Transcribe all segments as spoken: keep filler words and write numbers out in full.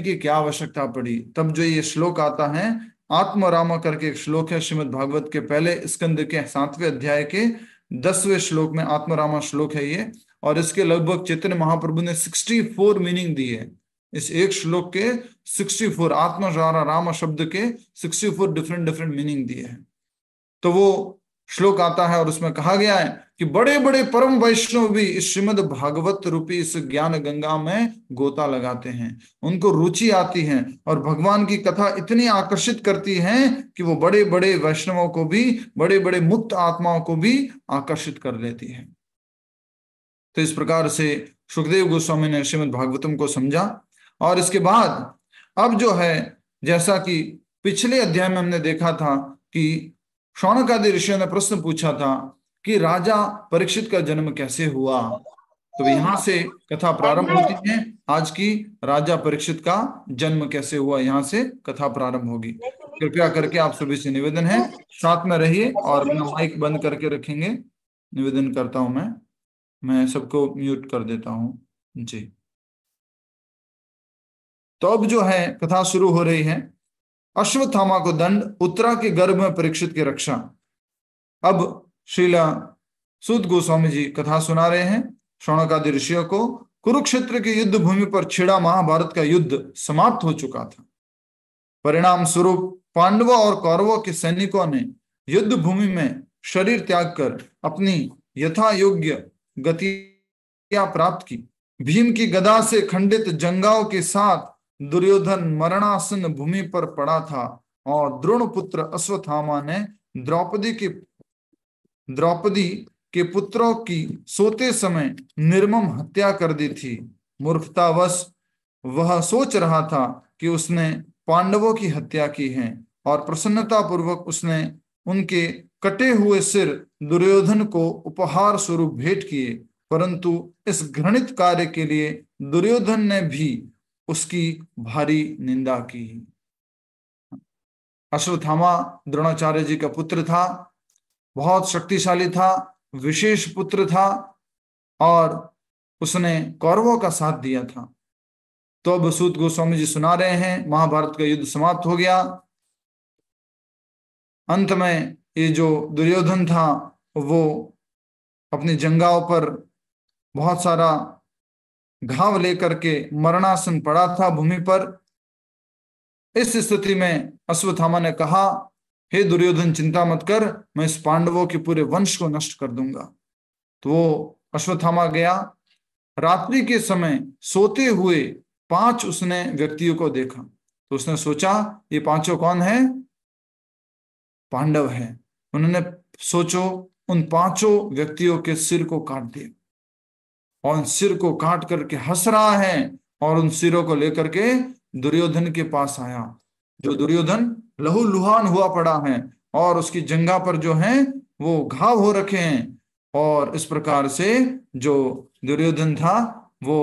की क्या आवश्यकता पड़ी। तब जो ये श्लोक आता है, आत्मरामा करके एक श्लोक है श्रीमद्भागवत के पहले स्कंद के सातवें अध्याय के दसवें श्लोक में आत्मरामा श्लोक है ये, और इसके लगभग चैतन्य महाप्रभु ने चौंसठ मीनिंग दी है। इस एक श्लोक के चौंसठ आत्मा द्वारा रामा शब्द के चौंसठ डिफरेंट डिफरेंट मीनिंग दिए हैं। तो वो श्लोक आता है और उसमें कहा गया है कि बड़े बड़े परम वैष्णव भी इस श्रीमद भागवत रूपी इस ज्ञान गंगा में गोता लगाते हैं, उनको रुचि आती है और भगवान की कथा इतनी आकर्षित करती है कि वो बड़े बड़े वैष्णवों को भी, बड़े बड़े मुक्त आत्माओं को भी आकर्षित कर लेती है। तो इस प्रकार से सुखदेव गोस्वामी ने श्रीमद भागवतम को समझा। और इसके बाद अब जो है, जैसा कि पिछले अध्याय में हमने देखा था कि शौनक आदि ऋषियों ने प्रश्न पूछा था कि राजा परीक्षित का जन्म कैसे हुआ। तो यहाँ से कथा प्रारंभ होती है आज की, राजा परीक्षित का जन्म कैसे हुआ, यहाँ से कथा प्रारंभ होगी। कृपया करके आप सभी से निवेदन है साथ में रहिए, और मैं माइक बंद करके रखेंगे, निवेदन करता हूं। मैं मैं सबको म्यूट कर देता हूं जी। तो अब जो है कथा शुरू हो रही है। अश्वत्थामा को दंड, उत्तरा के गर्भ में परीक्षित की रक्षा। अब श्रीला सूत गोस्वामी जी कथा सुना रहे हैं शौनक आदि ऋषियों को। कुरुक्षेत्र की युद्ध भूमि पर छिड़ा महाभारत का युद्ध समाप्त हो चुका था। परिणाम स्वरूप पांडवों और कौरवों के सैनिकों ने युद्ध भूमि में शरीर त्याग कर अपनी यथा योग्य गतियां प्राप्त की। भीम की गदा से खंडित जंगाओं के साथ दुर्योधन मरणासन भूमि पर पड़ा था, और द्रोण पुत्र अश्वत्थामा ने द्रौपदी के द्रौपदी के पुत्रों की सोते समय निर्मम हत्या कर दी थी। मूर्खतावश वह सोच रहा था कि उसने पांडवों की हत्या की है, और प्रसन्नता पूर्वक उसने उनके कटे हुए सिर दुर्योधन को उपहार स्वरूप भेंट किए। परंतु इस घृणित कार्य के लिए दुर्योधन ने भी उसकी भारी निंदा की। अश्वत्थामा द्रोणाचार्य जी का पुत्र था, बहुत शक्तिशाली था, विशेष पुत्र था, और उसने कौरवों का साथ दिया था। तो अब सूत गोस्वामी जी सुना रहे हैं, महाभारत का युद्ध समाप्त हो गया। अंत में ये जो दुर्योधन था वो अपने जंगाओं पर बहुत सारा घाव लेकर के मरणासन पड़ा था भूमि पर। इस स्थिति में अश्वत्थामा ने कहा, हे दुर्योधन चिंता मत कर, मैं इस पांडवों के पूरे वंश को नष्ट कर दूंगा। तो वो अश्वत्थामा गया। रात्रि के समय सोते हुए पांच उसने व्यक्तियों को देखा। तो उसने सोचा ये पांचों कौन है? पांडव है। उन्होंने सोचो उन पांचों व्यक्तियों के सिर को काट दिया, और उन सिर को काट करके हंस रहा है, और उन सिरों को लेकर के दुर्योधन के पास आया। जो दुर्योधन लहूलुहान हुआ पड़ा है, और उसकी जंगा पर जो है वो घाव हो रखे हैं। और इस प्रकार से जो दुर्योधन था वो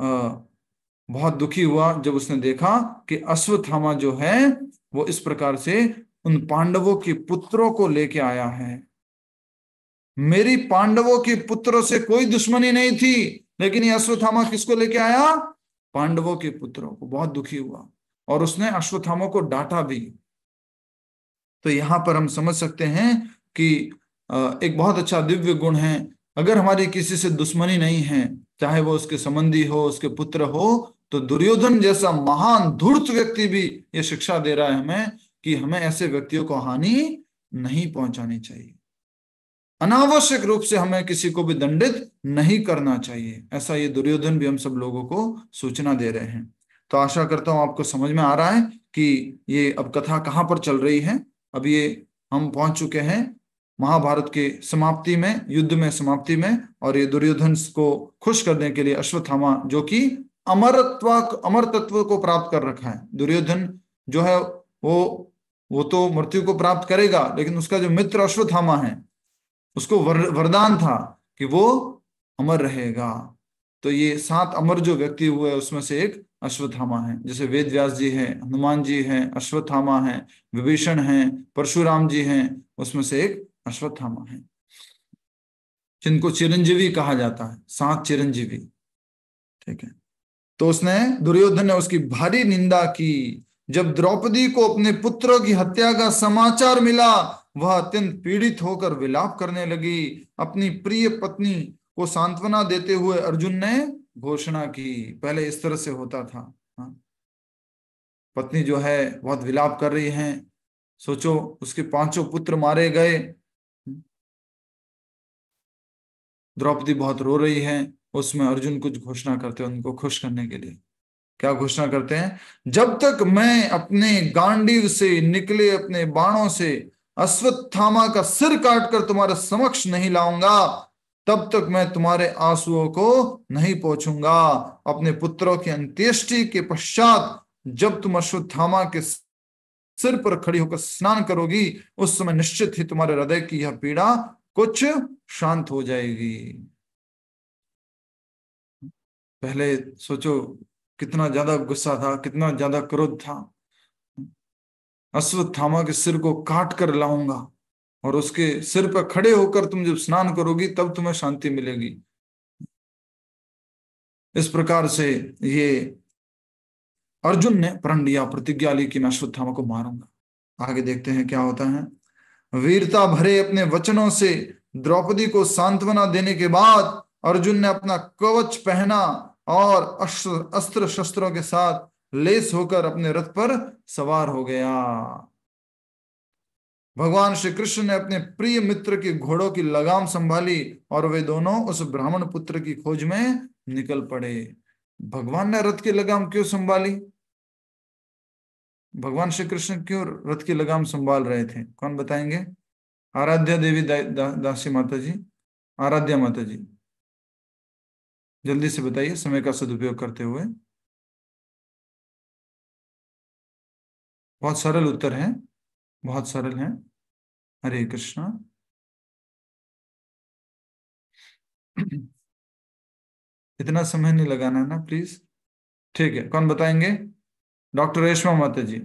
आ, बहुत दुखी हुआ जब उसने देखा कि अश्वत्थामा जो है वो इस प्रकार से उन पांडवों के पुत्रों को लेके आया है। मेरी पांडवों के पुत्रों से कोई दुश्मनी नहीं थी, लेकिन ये अश्वत्थामा किसको लेके आया? पांडवों के पुत्रों को। बहुत दुखी हुआ, और उसने अश्वत्थामा को डांटा भी। तो यहाँ पर हम समझ सकते हैं कि एक बहुत अच्छा दिव्य गुण है, अगर हमारी किसी से दुश्मनी नहीं है, चाहे वो उसके संबंधी हो, उसके पुत्र हो, तो दुर्योधन जैसा महान धूर्त व्यक्ति भी ये शिक्षा दे रहा है हमें कि हमें ऐसे व्यक्तियों को हानि नहीं पहुंचानी चाहिए। अनावश्यक रूप से हमें किसी को भी दंडित नहीं करना चाहिए। ऐसा ये दुर्योधन भी हम सब लोगों को सूचना दे रहे हैं। तो आशा करता हूं आपको समझ में आ रहा है कि ये अब कथा कहाँ पर चल रही है। अब ये हम पहुंच चुके हैं महाभारत के समाप्ति में, युद्ध में समाप्ति में, और ये दुर्योधन को खुश करने के लिए अश्वत्थामा, जो कि अमरत्व अमर तत्व को प्राप्त कर रखा है, दुर्योधन जो है वो वो तो मृत्यु को प्राप्त करेगा, लेकिन उसका जो मित्र अश्वत्थामा है उसको वर, वरदान था कि वो अमर रहेगा। तो ये सात अमर जो व्यक्ति हुए उसमें से एक अश्वत्थामा है। जैसे वेदव्यास जी हैं, हनुमान जी हैं, अश्वत्थामा हैं, विभीषण हैं, परशुराम जी हैं, उसमें से एक अश्वत्थामा है, जिनको चिरंजीवी कहा जाता है, सात चिरंजीवी। ठीक है। तो उसने दुर्योधन ने उसकी भारी निंदा की। जब द्रौपदी को अपने पुत्रों की हत्या का समाचार मिला, वह अत्यंत पीड़ित होकर विलाप करने लगी। अपनी प्रिय पत्नी को सांत्वना देते हुए अर्जुन ने घोषणा की। पहले इस तरह से होता था, पत्नी जो है बहुत विलाप कर रही है, सोचो उसके पांचों पुत्र मारे गए, द्रौपदी बहुत रो रही है, उसमें अर्जुन कुछ घोषणा करते हैं उनको खुश करने के लिए। क्या घोषणा करते हैं? जब तक मैं अपने गांडीव से निकले अपने बाणों से अश्वत्थामा का सिर काटकर तुम्हारे समक्ष नहीं लाऊंगा, तब तक मैं तुम्हारे आंसुओं को नहीं पोंछूंगा। अपने पुत्रों की अंत्येष्टि के पश्चात जब तुम अश्वत्थामा के सिर पर खड़ी होकर स्नान करोगी, उस समय निश्चित ही तुम्हारे हृदय की यह पीड़ा कुछ शांत हो जाएगी। पहले सोचो कितना ज्यादा गुस्सा था, कितना ज्यादा क्रोध था। अश्वत्थामा के सिर को काट कर लाऊंगा और उसके सिर पर खड़े होकर तुम जब स्नान करोगी तब तुम्हें शांति मिलेगी। इस प्रकार से ये अर्जुन ने प्रण लिया, प्रतिज्ञा ली कि मैं अश्वत्थामा को मारूंगा। आगे देखते हैं क्या होता है। वीरता भरे अपने वचनों से द्रौपदी को सांत्वना देने के बाद अर्जुन ने अपना कवच पहना और अस्त्र शस्त्रों के साथ लेस होकर अपने रथ पर सवार हो गया। भगवान श्री कृष्ण ने अपने प्रिय मित्र के घोड़ों की लगाम संभाली और वे दोनों उस ब्राह्मण पुत्र की खोज में निकल पड़े। भगवान ने रथ की लगाम क्यों संभाली? भगवान श्री कृष्ण क्यों रथ की लगाम संभाल रहे थे? कौन बताएंगे? आराध्या देवी दा, दा, दासी माता जी, आराध्या माता जी, जल्दी से बताइए समय का सदुपयोग करते हुए। बहुत सरल उत्तर है, बहुत सरल है। हरे कृष्णा। इतना समय नहीं लगाना है ना, प्लीज। ठीक है, कौन बताएंगे? डॉक्टर रेशमा माता जी।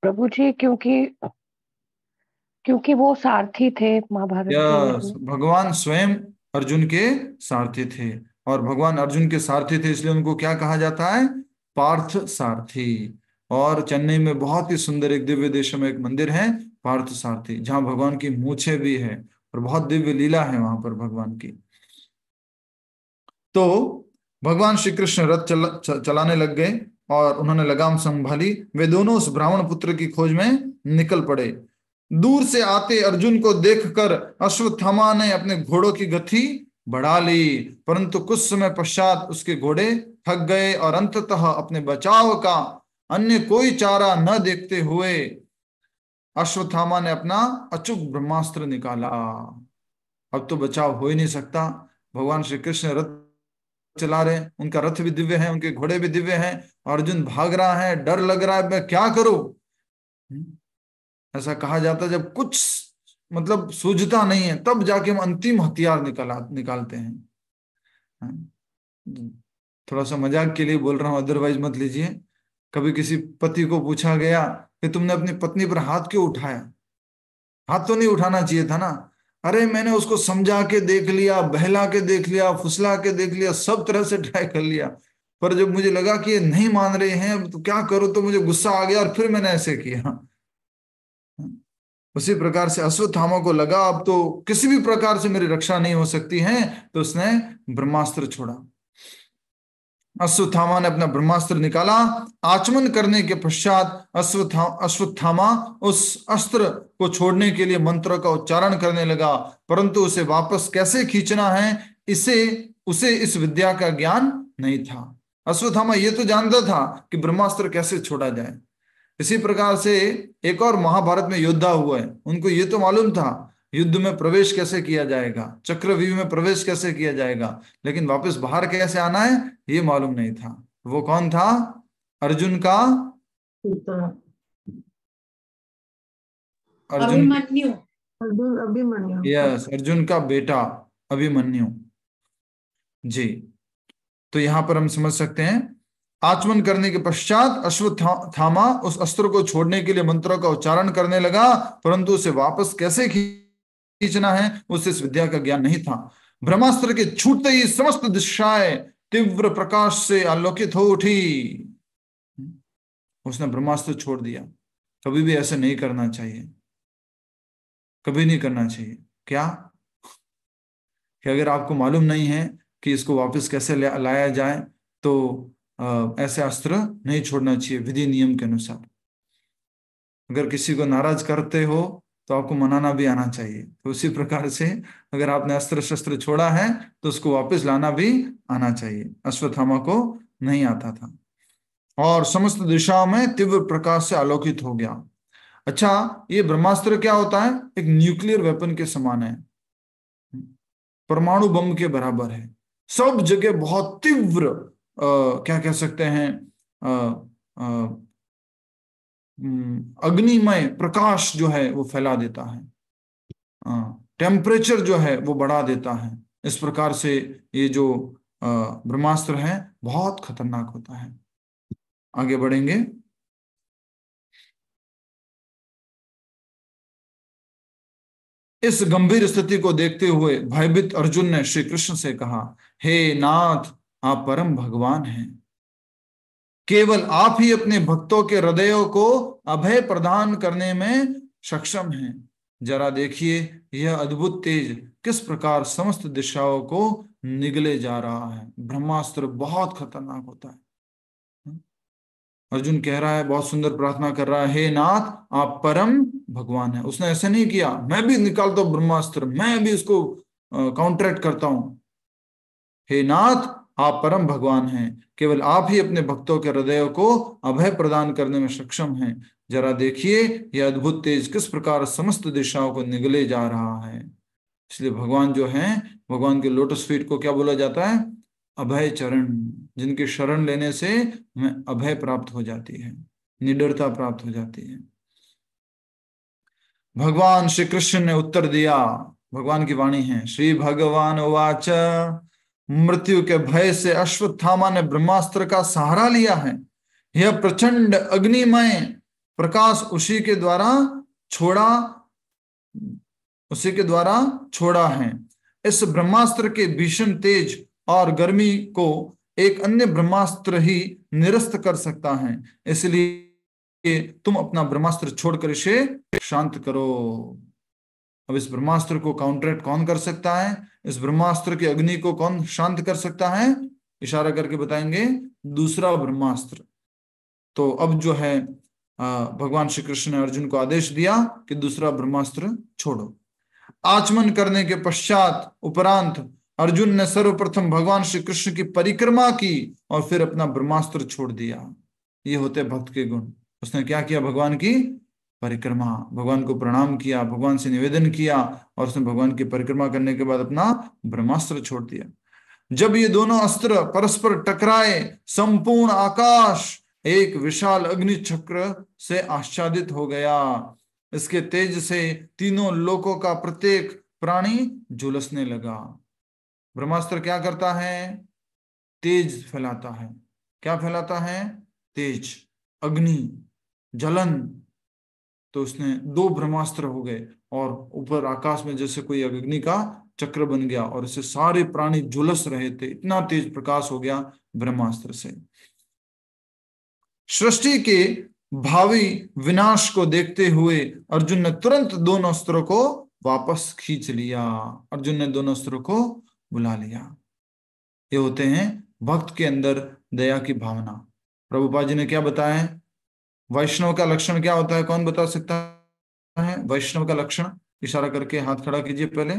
प्रभु जी, क्योंकि क्योंकि वो सारथी थे महाभारत yes, में। भगवान स्वयं अर्जुन के सारथी थे और भगवान अर्जुन के सारथी थे, इसलिए उनको क्या कहा जाता है? पार्थ सारथी। और चेन्नई में बहुत ही सुंदर एक दिव्य देश में एक मंदिर है पार्थ सारथी, जहाँ भगवान की मूछे भी है और बहुत दिव्य लीला है वहां पर भगवान की। तो भगवान श्री कृष्ण रथ चला, च, चलाने लग गए और उन्होंने लगाम संभाली। वे दोनों उस ब्राह्मण पुत्र की खोज में निकल पड़े। दूर से आते अर्जुन को देखकर अश्वत्थामा ने अपने घोड़ों की गति बढ़ा ली, परंतु कुछ समय पश्चात उसके घोड़े थक गए और अंततः अपने बचाव का अन्य कोई चारा न देखते हुए अश्वत्थामा ने अपना अचूक ब्रह्मास्त्र निकाला। अब तो बचाव हो ही नहीं सकता। भगवान श्री कृष्ण रथ चला रहे, उनका रथ भी दिव्य है, उनके घोड़े भी दिव्य हैं। अर्जुन भाग रहा है, डर लग रहा है, मैं क्या करूं? ऐसा कहा जाता जब कुछ मतलब सूझता नहीं है तब जाके हम अंतिम हथियार निकाला निकालते हैं। थोड़ा सा मजाक के लिए बोल रहा हूं, अदरवाइज मत लीजिए। कभी किसी पति को पूछा गया कि तुमने अपनी पत्नी पर हाथ क्यों उठाया? हाथ तो नहीं उठाना चाहिए था ना। अरे मैंने उसको समझा के देख लिया, बहला के देख लिया, फुसला के देख लिया, सब तरह से ट्राई कर लिया, पर जब मुझे लगा कि ये नहीं मान रहे हैं तो क्या करूं, तो मुझे गुस्सा आ गया और फिर मैंने ऐसे किया। उसी प्रकार से अश्वत्थामा को लगा अब तो किसी भी प्रकार से मेरी रक्षा नहीं हो सकती है, तो उसने ब्रह्मास्त्र छोड़ा। अश्वत्थामा ने अपना ब्रह्मास्त्र निकाला। आचमन करने के पश्चात अश्वत्था अश्वत्थामा उस अस्त्र को छोड़ने के लिए मंत्र का उच्चारण करने लगा, परंतु उसे वापस कैसे खींचना है इसे उसे इस विद्या का ज्ञान नहीं था। अश्वत्थामा ये तो जानता था कि ब्रह्मास्त्र कैसे छोड़ा जाए। इसी प्रकार से एक और महाभारत में योद्धा हुआ है, उनको ये तो मालूम था युद्ध में प्रवेश कैसे किया जाएगा, चक्रव्यूह में प्रवेश कैसे किया जाएगा, लेकिन वापस बाहर कैसे आना है ये मालूम नहीं था। वो कौन था? अर्जुन का अर्जुन अभिमन्यु। यस, अर्जुन का बेटा अभिमन्यु जी। तो यहाँ पर हम समझ सकते हैं आचमन करने के पश्चात अश्वत्थामा उस अस्त्र को छोड़ने के लिए मंत्रों का उच्चारण करने लगा, परंतु उसे वापस कैसे खींचना है उसे इस विद्या का ज्ञान नहीं था। ब्रह्मास्त्र के छूटते ही समस्त दिशाएं तीव्र प्रकाश से आलोकित हो उठी। उसने ब्रह्मास्त्र छोड़ दिया। कभी भी ऐसा नहीं करना चाहिए, कभी नहीं करना चाहिए। क्या कि अगर आपको मालूम नहीं है कि इसको वापस कैसे लाया जाए तो आ, ऐसे अस्त्र नहीं छोड़ना चाहिए विधि नियम के अनुसार। अगर किसी को नाराज करते हो तो आपको मनाना भी आना चाहिए। तो उसी प्रकार से अगर आपने अस्त्र शस्त्र छोड़ा है तो उसको वापस लाना भी आना चाहिए। अश्वत्थामा को नहीं आता था। और समस्त दिशाओं में तीव्र प्रकाश से आलोकित हो गया। अच्छा, ये ब्रह्मास्त्र क्या होता है? एक न्यूक्लियर वेपन के समान है, परमाणु बम के बराबर है। सब जगह बहुत तीव्र Uh, क्या कह सकते हैं uh, uh, अग्निमय प्रकाश जो है वो फैला देता है, टेम्परेचर uh, जो है वो बढ़ा देता है। इस प्रकार से ये जो uh, ब्रह्मास्त्र है बहुत खतरनाक होता है। आगे बढ़ेंगे। इस गंभीर स्थिति को देखते हुए भयभीत अर्जुन ने श्री कृष्ण से कहा, हे नाथ, आप परम भगवान हैं। केवल आप ही अपने भक्तों के हृदयों को अभय प्रदान करने में सक्षम हैं। जरा देखिए यह अद्भुत तेज किस प्रकार समस्त दिशाओं को निगले जा रहा है। ब्रह्मास्त्र बहुत खतरनाक होता है। अर्जुन कह रहा है, बहुत सुंदर प्रार्थना कर रहा है, हे नाथ आप परम भगवान हैं। उसने ऐसे नहीं किया, मैं भी निकालता हूं ब्रह्मास्त्र, मैं भी उसको काउंटरेक्ट करता हूं। हे नाथ आप परम भगवान हैं, केवल आप ही अपने भक्तों के हृदयों को अभय प्रदान करने में सक्षम हैं। जरा देखिए यह अद्भुत तेज किस प्रकार समस्त दिशाओं को निगले जा रहा है। इसलिए भगवान जो हैं, भगवान के लोटस फीट को क्या बोला जाता है? अभय चरण। जिनकी शरण लेने से हमें अभय प्राप्त हो जाती है, निडरता प्राप्त हो जाती है। भगवान श्री कृष्ण ने उत्तर दिया। भगवान की वाणी है, श्री भगवान उवाच, मृत्यु के भय से अश्वत्थामा ने ब्रह्मास्त्र का सहारा लिया है। यह प्रचंड अग्निमय प्रकाश उसी के द्वारा छोड़ा उसी के द्वारा छोड़ा है। इस ब्रह्मास्त्र के भीषण तेज और गर्मी को एक अन्य ब्रह्मास्त्र ही निरस्त कर सकता है। इसलिए तुम अपना ब्रह्मास्त्र छोड़कर इसे शांत करो। अब इस ब्रह्मास्त्र को काउंटरेट कौन कर सकता है? इस ब्रह्मास्त्र की अग्नि को कौन शांत कर सकता है? इशारा करके बताएंगे, दूसरा ब्रह्मास्त्र। तो अब जो है भगवान श्री कृष्ण ने अर्जुन को आदेश दिया कि दूसरा ब्रह्मास्त्र छोड़ो। आचमन करने के पश्चात उपरांत अर्जुन ने सर्वप्रथम भगवान श्री कृष्ण की परिक्रमा की और फिर अपना ब्रह्मास्त्र छोड़ दिया। ये होते भक्त के गुण। उसने क्या किया? भगवान की परिक्रमा, भगवान को प्रणाम किया, भगवान से निवेदन किया और उसने भगवान की परिक्रमा करने के बाद अपना ब्रह्मास्त्र छोड़ दिया। जब ये दोनों अस्त्र परस्पर टकराए, संपूर्ण आकाश एक विशाल अग्नि चक्र से आच्छादित हो गया। इसके तेज से तीनों लोकों का प्रत्येक प्राणी झुलसने लगा। ब्रह्मास्त्र क्या करता है? तेज फैलाता है। क्या फैलाता है? तेज, अग्नि, जलन। तो उसने दो ब्रह्मास्त्र हो गए और ऊपर आकाश में जैसे कोई अग्नि का चक्र बन गया और इससे सारे प्राणी झुलस रहे थे। इतना तेज प्रकाश हो गया ब्रह्मास्त्र से। सृष्टि के भावी विनाश को देखते हुए अर्जुन ने तुरंत दोनों अस्त्रों को वापस खींच लिया। अर्जुन ने दोनों अस्त्रों को बुला लिया। ये होते हैं भक्त के अंदर दया की भावना। प्रभुपाद जी ने क्या बताया? वैष्णव का लक्षण क्या होता है? कौन बता सकता है वैष्णव का लक्षण? इशारा करके हाथ खड़ा कीजिए। पहले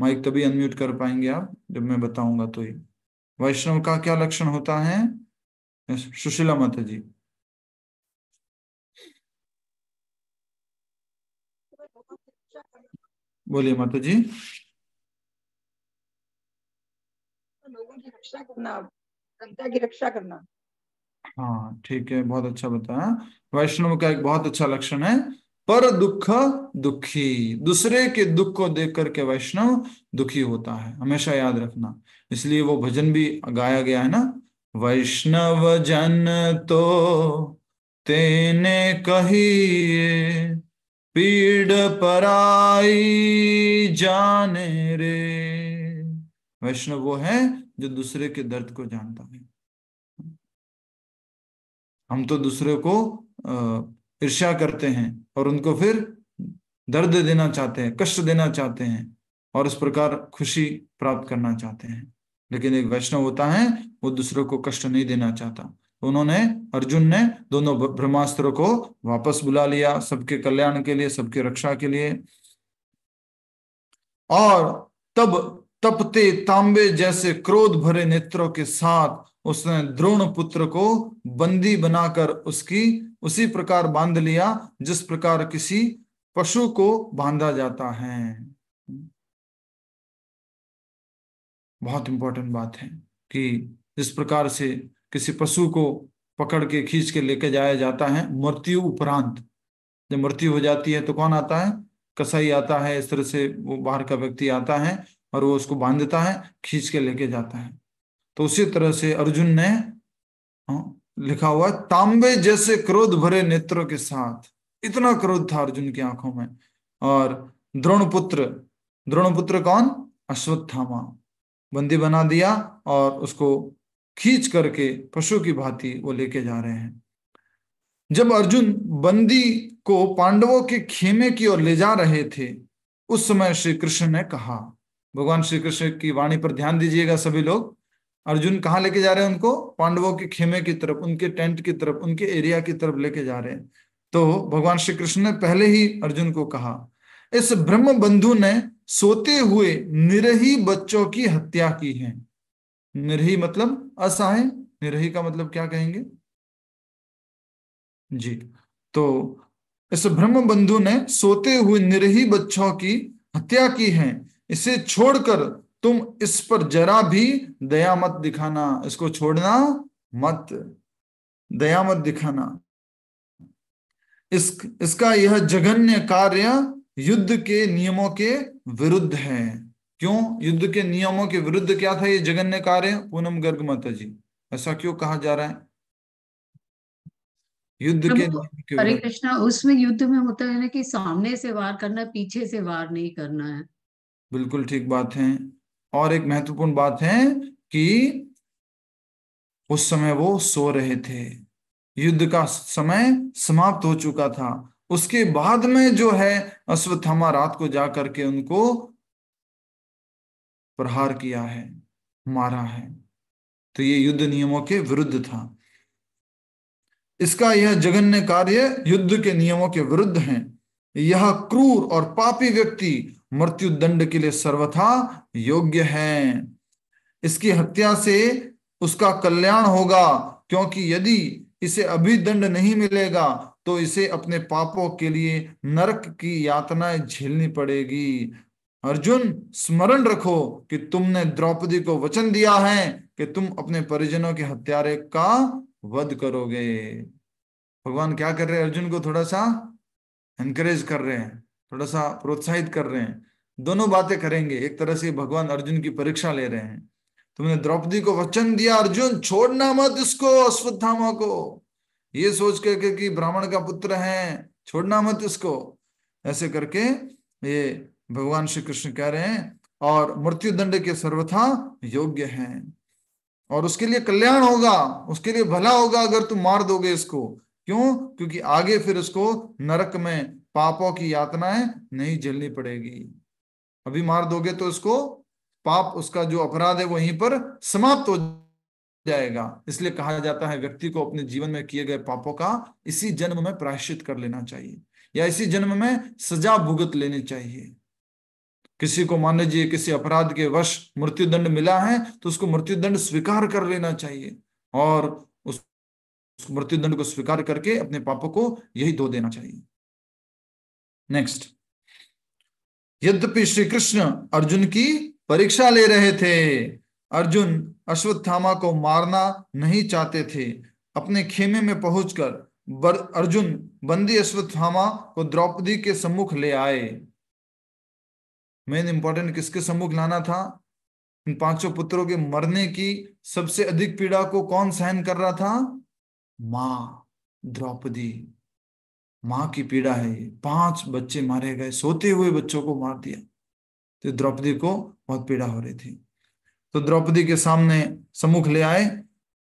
माइक तभी अनम्यूट कर पाएंगे आप जब मैं बताऊंगा। तो ये वैष्णव का क्या लक्षण होता है? सुशीला माता जी, बोलिए माता जी। लोगों की रक्षा करना, जनता की रक्षा करना। हाँ ठीक है, बहुत अच्छा बताया। वैष्णव का एक बहुत अच्छा लक्षण है पर दुख दुखी। दूसरे के दुख को देख करके वैष्णव दुखी होता है, हमेशा याद रखना। इसलिए वो भजन भी गाया गया है ना, वैष्णव जन तो तेने कहिए पीड़ पराई जाने रे, वैष्णव वो है जो दूसरे के दर्द को जानता है। हम तो दूसरे को ईर्ष्या करते हैं और उनको फिर दर्द देना चाहते हैं, कष्ट देना चाहते हैं और इस प्रकार खुशी प्राप्त करना चाहते हैं। लेकिन एक वैष्णव होता है वो दूसरों को कष्ट नहीं देना चाहता। उन्होंने, अर्जुन ने दोनों ब्रह्मास्त्रों को वापस बुला लिया सबके कल्याण के लिए, सबकी रक्षा के लिए। और तब तपते तांबे जैसे क्रोध भरे नेत्रों के साथ उसने द्रोण पुत्र को बंदी बनाकर उसकी उसी प्रकार बांध लिया जिस प्रकार किसी पशु को बांधा जाता है। बहुत इंपॉर्टेंट बात है कि जिस प्रकार से किसी पशु को पकड़ के खींच के लेके जाया जाता है मृत्यु उपरांत, जब मृत्यु हो जाती है तो कौन आता है? कसाई आता है, इस तरह से वो बाहर का व्यक्ति आता है और वो उसको बांधता है, खींच के लेके जाता है। तो उसी तरह से अर्जुन ने लिखा हुआ तांबे जैसे क्रोध भरे नेत्रों के साथ, इतना क्रोध था अर्जुन की आंखों में। और द्रोणपुत्र, द्रोणपुत्र कौन? अश्वत्थामा, बंदी बना दिया और उसको खींच करके पशु की भांति वो लेके जा रहे हैं। जब अर्जुन बंदी को पांडवों के खेमे की ओर ले जा रहे थे उस समय श्री कृष्ण ने कहा, भगवान श्री कृष्ण की वाणी पर ध्यान दीजिएगा सभी लोग। अर्जुन कहाँ लेके जा रहे हैं उनको? पांडवों के खेमे की तरफ, उनके टेंट की तरफ, उनके एरिया की तरफ लेके जा रहे हैं। तो भगवान श्री कृष्ण ने पहले ही अर्जुन को कहा, इस ब्रह्म बंधु ने सोते हुए निरही बच्चों की हत्या की है। निरही मतलब असहाय, निरही का मतलब क्या कहेंगे जी? तो इस ब्रह्म बंधु ने सोते हुए निरही बच्चों की हत्या की है, इसे छोड़कर तुम इस पर जरा भी दया मत दिखाना। इसको छोड़ना मत, दया मत दिखाना। इस इसका यह जघन्य कार्य युद्ध के नियमों के विरुद्ध है। क्यों? युद्ध के नियमों के विरुद्ध क्या था ये जघन्य कार्य? पूनम गर्ग माता जी, ऐसा क्यों कहा जा रहा है? युद्ध के, हरे कृष्णा, उसमें युद्ध में होता है ना कि सामने से वार करना, पीछे से वार नहीं करना है। बिल्कुल ठीक बात है। और एक महत्वपूर्ण बात है कि उस समय वो सो रहे थे, युद्ध का समय समाप्त हो चुका था। उसके बाद में जो है अश्वत्थामा रात को जा करके उनको प्रहार किया है, मारा है। तो ये युद्ध नियमों के विरुद्ध था। इसका यह जघन्य कार्य युद्ध के नियमों के विरुद्ध है। यह क्रूर और पापी व्यक्ति मृत्यु दंड के लिए सर्वथा योग्य है। इसकी हत्या से उसका कल्याण होगा, क्योंकि यदि इसे अभी दंड नहीं मिलेगा तो इसे अपने पापों के लिए नरक की यातनाएं झेलनी पड़ेगी। अर्जुन, स्मरण रखो कि तुमने द्रौपदी को वचन दिया है कि तुम अपने परिजनों के हत्यारे का वध करोगे। भगवान क्या कर रहे हैं? अर्जुन को थोड़ा सा एनकरेज कर रहे हैं, थोड़ा सा प्रोत्साहित कर रहे हैं। दोनों बातें करेंगे। एक तरह से भगवान अर्जुन की परीक्षा ले रहे हैं। तुमने द्रौपदी को वचन दिया अर्जुन, छोड़ना मत इसको, अश्वत्थामा को, ये सोच करके कि ब्राह्मण का पुत्र है, छोड़ना मत इसको, ऐसे करके ये भगवान श्री कृष्ण कह रहे हैं। और मृत्यु दंड के सर्वथा योग्य हैं और उसके लिए कल्याण होगा, उसके लिए भला होगा अगर तुम मार दोगे इसको। क्यों? क्योंकि आगे फिर उसको नरक में पापों की यातनाएं नहीं झेलनी पड़ेगी। अभी मार दोगे तो इसको पाप, उसका जो अपराध है वहीं पर समाप्त हो जाएगा। इसलिए कहा जाता है व्यक्ति को अपने जीवन में किए गए पापों का इसी जन्म में प्रायश्चित कर लेना चाहिए या इसी जन्म में सजा भुगत लेनी चाहिए। किसी को मान लीजिए किसी अपराध के वश मृत्युदंड मिला है तो उसको मृत्युदंड स्वीकार कर लेना चाहिए और उस मृत्युदंड को स्वीकार करके अपने पापों को यही धो देना चाहिए। नेक्स्ट, यद्यपि श्री कृष्ण अर्जुन की परीक्षा ले रहे थे, अर्जुन अश्वत्थामा को मारना नहीं चाहते थे। अपने खेमे में पहुंचकर अर्जुन बंदी अश्वत्थामा को द्रौपदी के सम्मुख ले आए। मेन इंपॉर्टेंट किसके सम्मुख लाना था? इन पांचों पुत्रों के मरने की सबसे अधिक पीड़ा को कौन सहन कर रहा था? माँ द्रौपदी, माँ की पीड़ा है ये। पांच बच्चे मारे गए, सोते हुए बच्चों को मार दिया, तो द्रौपदी को बहुत पीड़ा हो रही थी। तो द्रौपदी के सामने सम्मुख ले आए,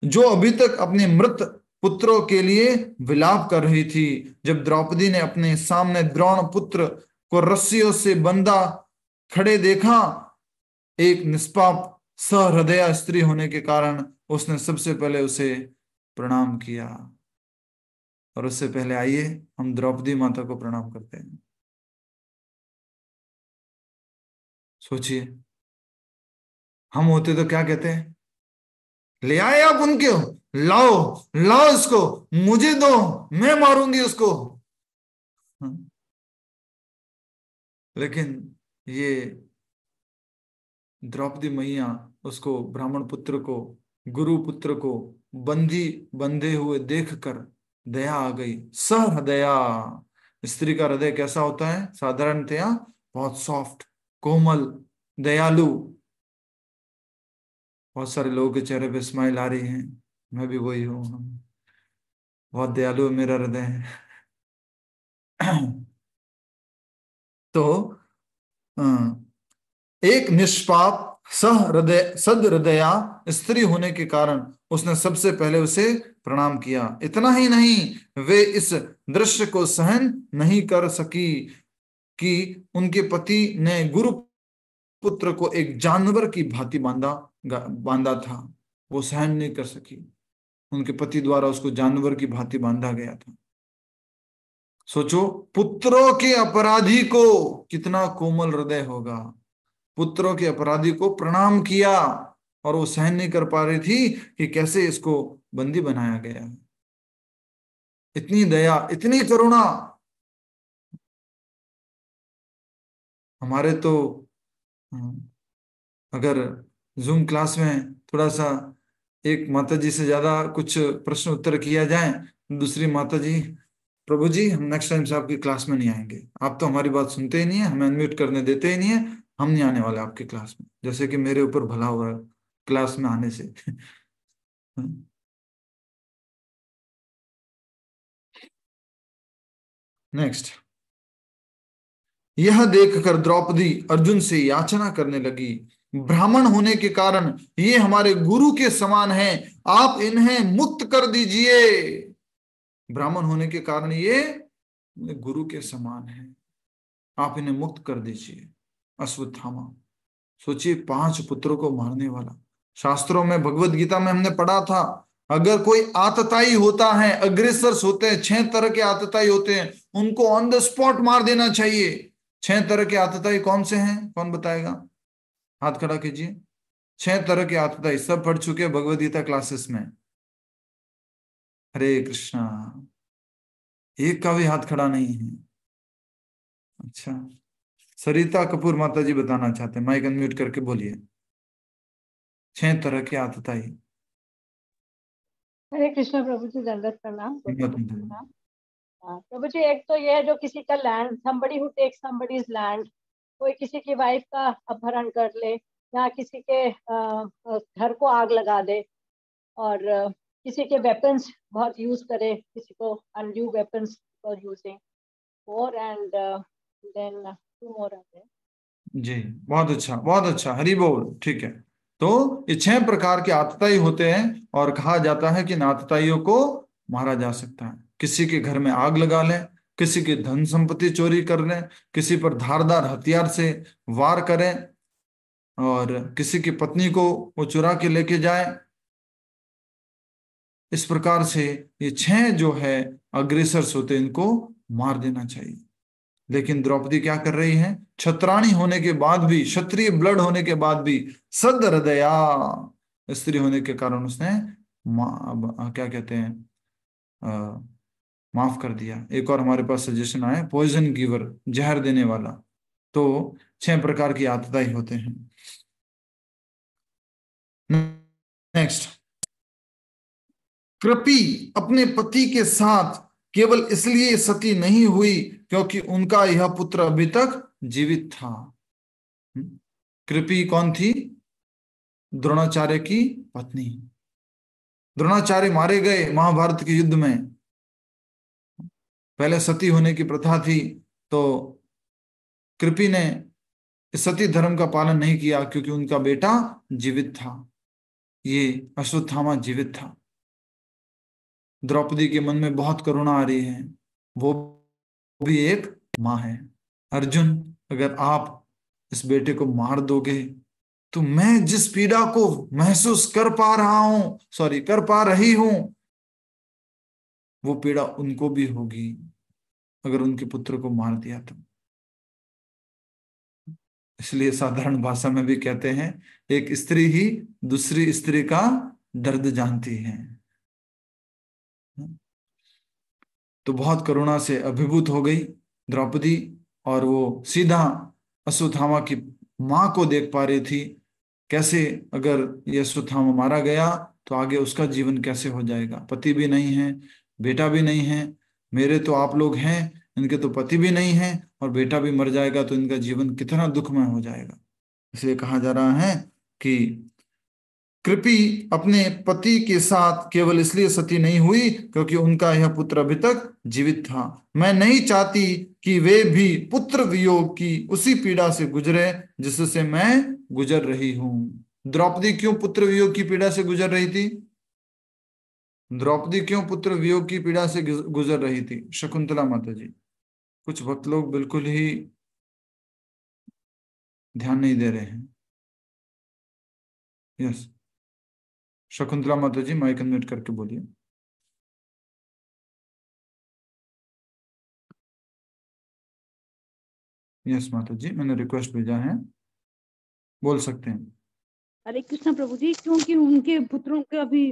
जो अभी तक अपने मृत पुत्रों के लिए विलाप कर रही थी। जब द्रौपदी ने अपने सामने द्रोण पुत्र को रस्सियों से बंधा खड़े देखा, एक निष्पाप सहृदया स्त्री होने के कारण उसने सबसे पहले उसे प्रणाम किया। और उससे पहले आइए हम द्रौपदी माता को प्रणाम करते हैं। सोचिए, हम होते तो क्या कहते हैं, ले आए आप उनके, लाओ लाओ इसको, मुझे दो, मैं मारूंगी उसको। लेकिन ये द्रौपदी मैया उसको, ब्राह्मण पुत्र को, गुरु पुत्र को बंदी बंधे हुए देखकर दया आ गई। सहृदया स्त्री का हृदय कैसा होता है साधारणतया, बहुत सॉफ्ट, कोमल, दयालु। बहुत सारे लोगों के चेहरे पे स्माइल आ रही है, मैं भी वही हूं, बहुत दयालु मेरा हृदय है। तो एक निष्पाप सहृदय सदहृदया स्त्री होने के कारण उसने सबसे पहले उसे प्रणाम किया। इतना ही नहीं, वे इस दृश्य को सहन नहीं कर सकी कि उनके पति ने गुरु पुत्र को एक जानवर की भांति बांधा बांधा था। वो सहन नहीं कर सकी, उनके पति द्वारा उसको जानवर की भांति बांधा गया था। सोचो, पुत्रों के अपराधी को कितना कोमल हृदय होगा। पुत्रों के अपराधी को प्रणाम किया, और वो सहन नहीं कर पा रही थी कि कैसे इसको बंदी बनाया गया। इतनी दया, इतनी करुणा। हमारे तो अगर जूम क्लास में थोड़ा सा एक माताजी से ज्यादा कुछ प्रश्न उत्तर किया जाए, दूसरी माताजी, प्रभु जी हम नेक्स्ट टाइम से आपकी क्लास में नहीं आएंगे, आप तो हमारी बात सुनते ही नहीं है, हमें अनम्यूट करने देते ही नहीं है, हम नहीं आने वाले आपके क्लास में, जैसे कि मेरे ऊपर भला हुआ क्लास में आने से। नेक्स्ट, यह देखकर द्रौपदी अर्जुन से याचना करने लगी, ब्राह्मण होने के कारण ये हमारे गुरु के समान हैं, आप इन्हें मुक्त कर दीजिए। ब्राह्मण होने के कारण ये गुरु के समान हैं, आप इन्हें मुक्त कर दीजिए। अश्वत्थामा, सोचिए, पांच पुत्रों को मारने वाला। शास्त्रों में, भगवत गीता में हमने पढ़ा था, अगर कोई आतताई होता है, अग्रेसर्स होते हैं, छह तरह के आतताई होते हैं, उनको ऑन द स्पॉट मार देना चाहिए। छह तरह के आतताई कौन से हैं, कौन बताएगा, हाथ खड़ा कीजिए। छह तरह के आतताई सब पढ़ चुके हैं भगवत गीता क्लासेस में। हरे कृष्णा, एक का भी हाथ खड़ा नहीं है। अच्छा, सरिता कपूर माता जी बताना चाहते हैं, माइक अनम्यूट करके बोलिए। छह तरह के आतताई। हरे कृष्ण प्रभु जी, दंडवत प्रणाम। प्रभु जी, एक तो यह है जो किसी का land, somebody who takes somebody's land, कोई किसी की वाइफ का अपहरण कर ले, या किसी के घर को आग लगा दे, और किसी के वेपन्स बहुत यूज करे, किसी को undue weapons for using war, and then जी। बहुत अच्छा, बहुत अच्छा, हरि बोल। ठीक है, तो ये छह प्रकार के आतताई होते हैं, और कहा जाता है कि इन आतताइयों को मारा जा सकता है। किसी के घर में आग लगा लें, किसी की धन संपत्ति चोरी कर लें, किसी पर धारदार हथियार से वार करें, और किसी की पत्नी को वो चुरा के लेके जाए। इस प्रकार से ये छह जो है अग्रेसर्स होते, इनको मार देना चाहिए। लेकिन द्रौपदी क्या कर रही है, क्षत्राणी होने के बाद भी, क्षत्रिय ब्लड होने के बाद भी, सदहृदया स्त्री होने के कारण उसने क्या कहते हैं, आ, माफ कर दिया। एक और हमारे पास सजेशन आए, पॉइजन गिवर, जहर देने वाला। तो छह प्रकार की आतताई होते हैं। नेक्स्ट, कृपी अपने पति के साथ केवल इसलिए सती नहीं हुई क्योंकि उनका यह पुत्र अभी तक जीवित था। कृपी कौन थी, द्रोणाचार्य की पत्नी। द्रोणाचार्य मारे गए महाभारत के युद्ध में। पहले सती होने की प्रथा थी, तो कृपी ने सती धर्म का पालन नहीं किया क्योंकि उनका बेटा जीवित था, ये अश्वत्थामा जीवित था। द्रौपदी के मन में बहुत करुणा आ रही है, वो भी एक माँ है। अर्जुन, अगर आप इस बेटे को मार दोगे तो मैं जिस पीड़ा को महसूस कर पा रहा हूं सॉरी कर पा रही हूं वो पीड़ा उनको भी होगी अगर उनके पुत्र को मार दिया तो। इसलिए साधारण भाषा में भी कहते हैं एक स्त्री ही दूसरी स्त्री का दर्द जानती है। तो बहुत करुणा से अभिभूत हो गई द्रौपदी और वो सीधा अश्वत्थामा की मां को देख पा रही थी, कैसे अगर ये अश्वत्थामा मारा गया तो आगे उसका जीवन कैसे हो जाएगा, पति भी नहीं है बेटा भी नहीं है, मेरे तो आप लोग हैं इनके तो पति भी नहीं है और बेटा भी मर जाएगा तो इनका जीवन कितना दुखमय हो जाएगा। इसलिए कहा जा रहा है कि कृपी अपने पति के साथ केवल इसलिए सती नहीं हुई क्योंकि उनका यह पुत्र अभी तक जीवित था। मैं नहीं चाहती कि वे भी पुत्र वियोग की उसी पीड़ा से गुजरे जिससे मैं गुजर रही हूं। द्रौपदी क्यों पुत्र वियोग की पीड़ा से गुजर रही थी? द्रौपदी क्यों पुत्र वियोग की पीड़ा से गुजर रही थी? शकुंतला माता जी, कुछ भक्त लोग बिल्कुल ही ध्यान नहीं दे रहे हैं। यस, शकुंतला माता जी माइक अनम्यूट करके बोलिए। यस माता जी, मैंने रिक्वेस्ट भेजा है, बोल सकते हैं। हरे कृष्ण प्रभु जी, क्योंकि उनके पुत्रों के अभी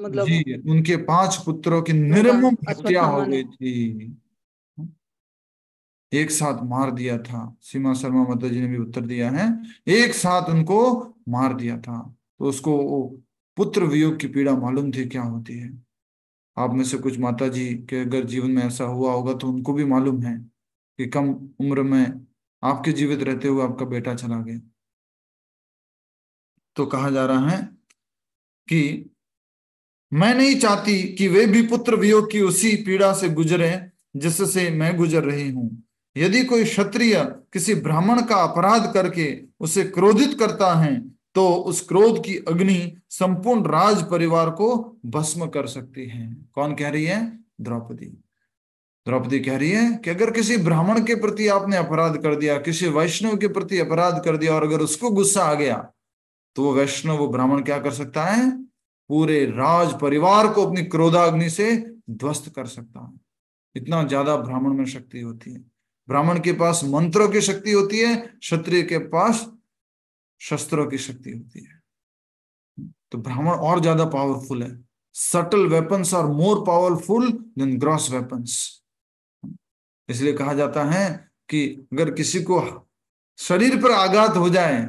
मतलब जी, उनके पांच पुत्रों की निर्मम हत्या हो गई थी, एक साथ मार दिया था। सीमा शर्मा माता जी ने भी उत्तर दिया है, एक साथ उनको मार दिया था तो उसको पुत्र वियोग की पीड़ा मालूम थी क्या होती है। आप में से कुछ माता जी के अगर जीवन में ऐसा हुआ होगा तो उनको भी मालूम है कि कम उम्र में आपके जीवित रहते हुए आपका बेटा चला गया। तो कहा जा रहा है कि मैं नहीं चाहती कि वे भी पुत्र वियोग की उसी पीड़ा से गुजरे जिससे मैं गुजर रही हूं। यदि कोई क्षत्रिय किसी ब्राह्मण का अपराध करके उसे क्रोधित करता है तो उस क्रोध की अग्नि संपूर्ण राज परिवार को भस्म कर सकती है। कौन कह रही है? द्रौपदी। द्रौपदी कह रही है कि अगर किसी ब्राह्मण के प्रति आपने अपराध कर दिया, किसी वैष्णव के प्रति अपराध कर दिया और अगर उसको गुस्सा आ गया तो वो वैष्णव, वो ब्राह्मण क्या कर सकता है? पूरे राज परिवार को अपनी क्रोधाग्नि से ध्वस्त कर सकता है। इतना ज्यादा ब्राह्मण में शक्ति होती है। ब्राह्मण के पास मंत्रों की शक्ति होती है, क्षत्रिय के पास शस्त्रों की शक्ति होती है। तो ब्राह्मण और ज्यादा पावरफुल है। Subtle weapons are more powerful than gross weapons. इसलिए कहा जाता है कि अगर किसी को शरीर पर आघात हो जाए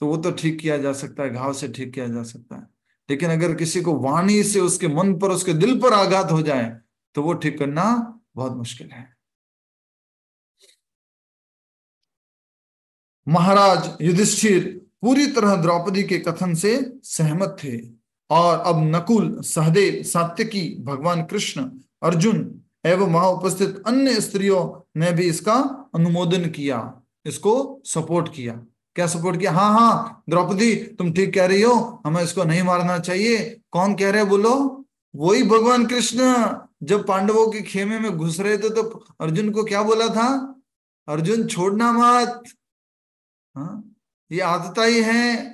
तो वो तो ठीक किया जा सकता है, घाव से ठीक किया जा सकता है, लेकिन अगर किसी को वाणी से उसके मन पर, उसके दिल पर आघात हो जाए तो वो ठीक करना बहुत मुश्किल है। महाराज युधिष्ठिर पूरी तरह द्रौपदी के कथन से सहमत थे और अब नकुल, सहदेव, सात्यकी, भगवान कृष्ण, अर्जुन एवं वहां उपस्थित अन्य स्त्रियों ने भी इसका अनुमोदन किया, इसको सपोर्ट किया। क्या सपोर्ट किया? हाँ हाँ द्रौपदी तुम ठीक कह रही हो, हमें इसको नहीं मारना चाहिए। कौन कह रहे बोलो? वही भगवान कृष्ण। जब पांडवों के खेमे में घुस रहे थे तो अर्जुन को क्या बोला था? अर्जुन छोड़ना मत, हाँ, ये आतताई है,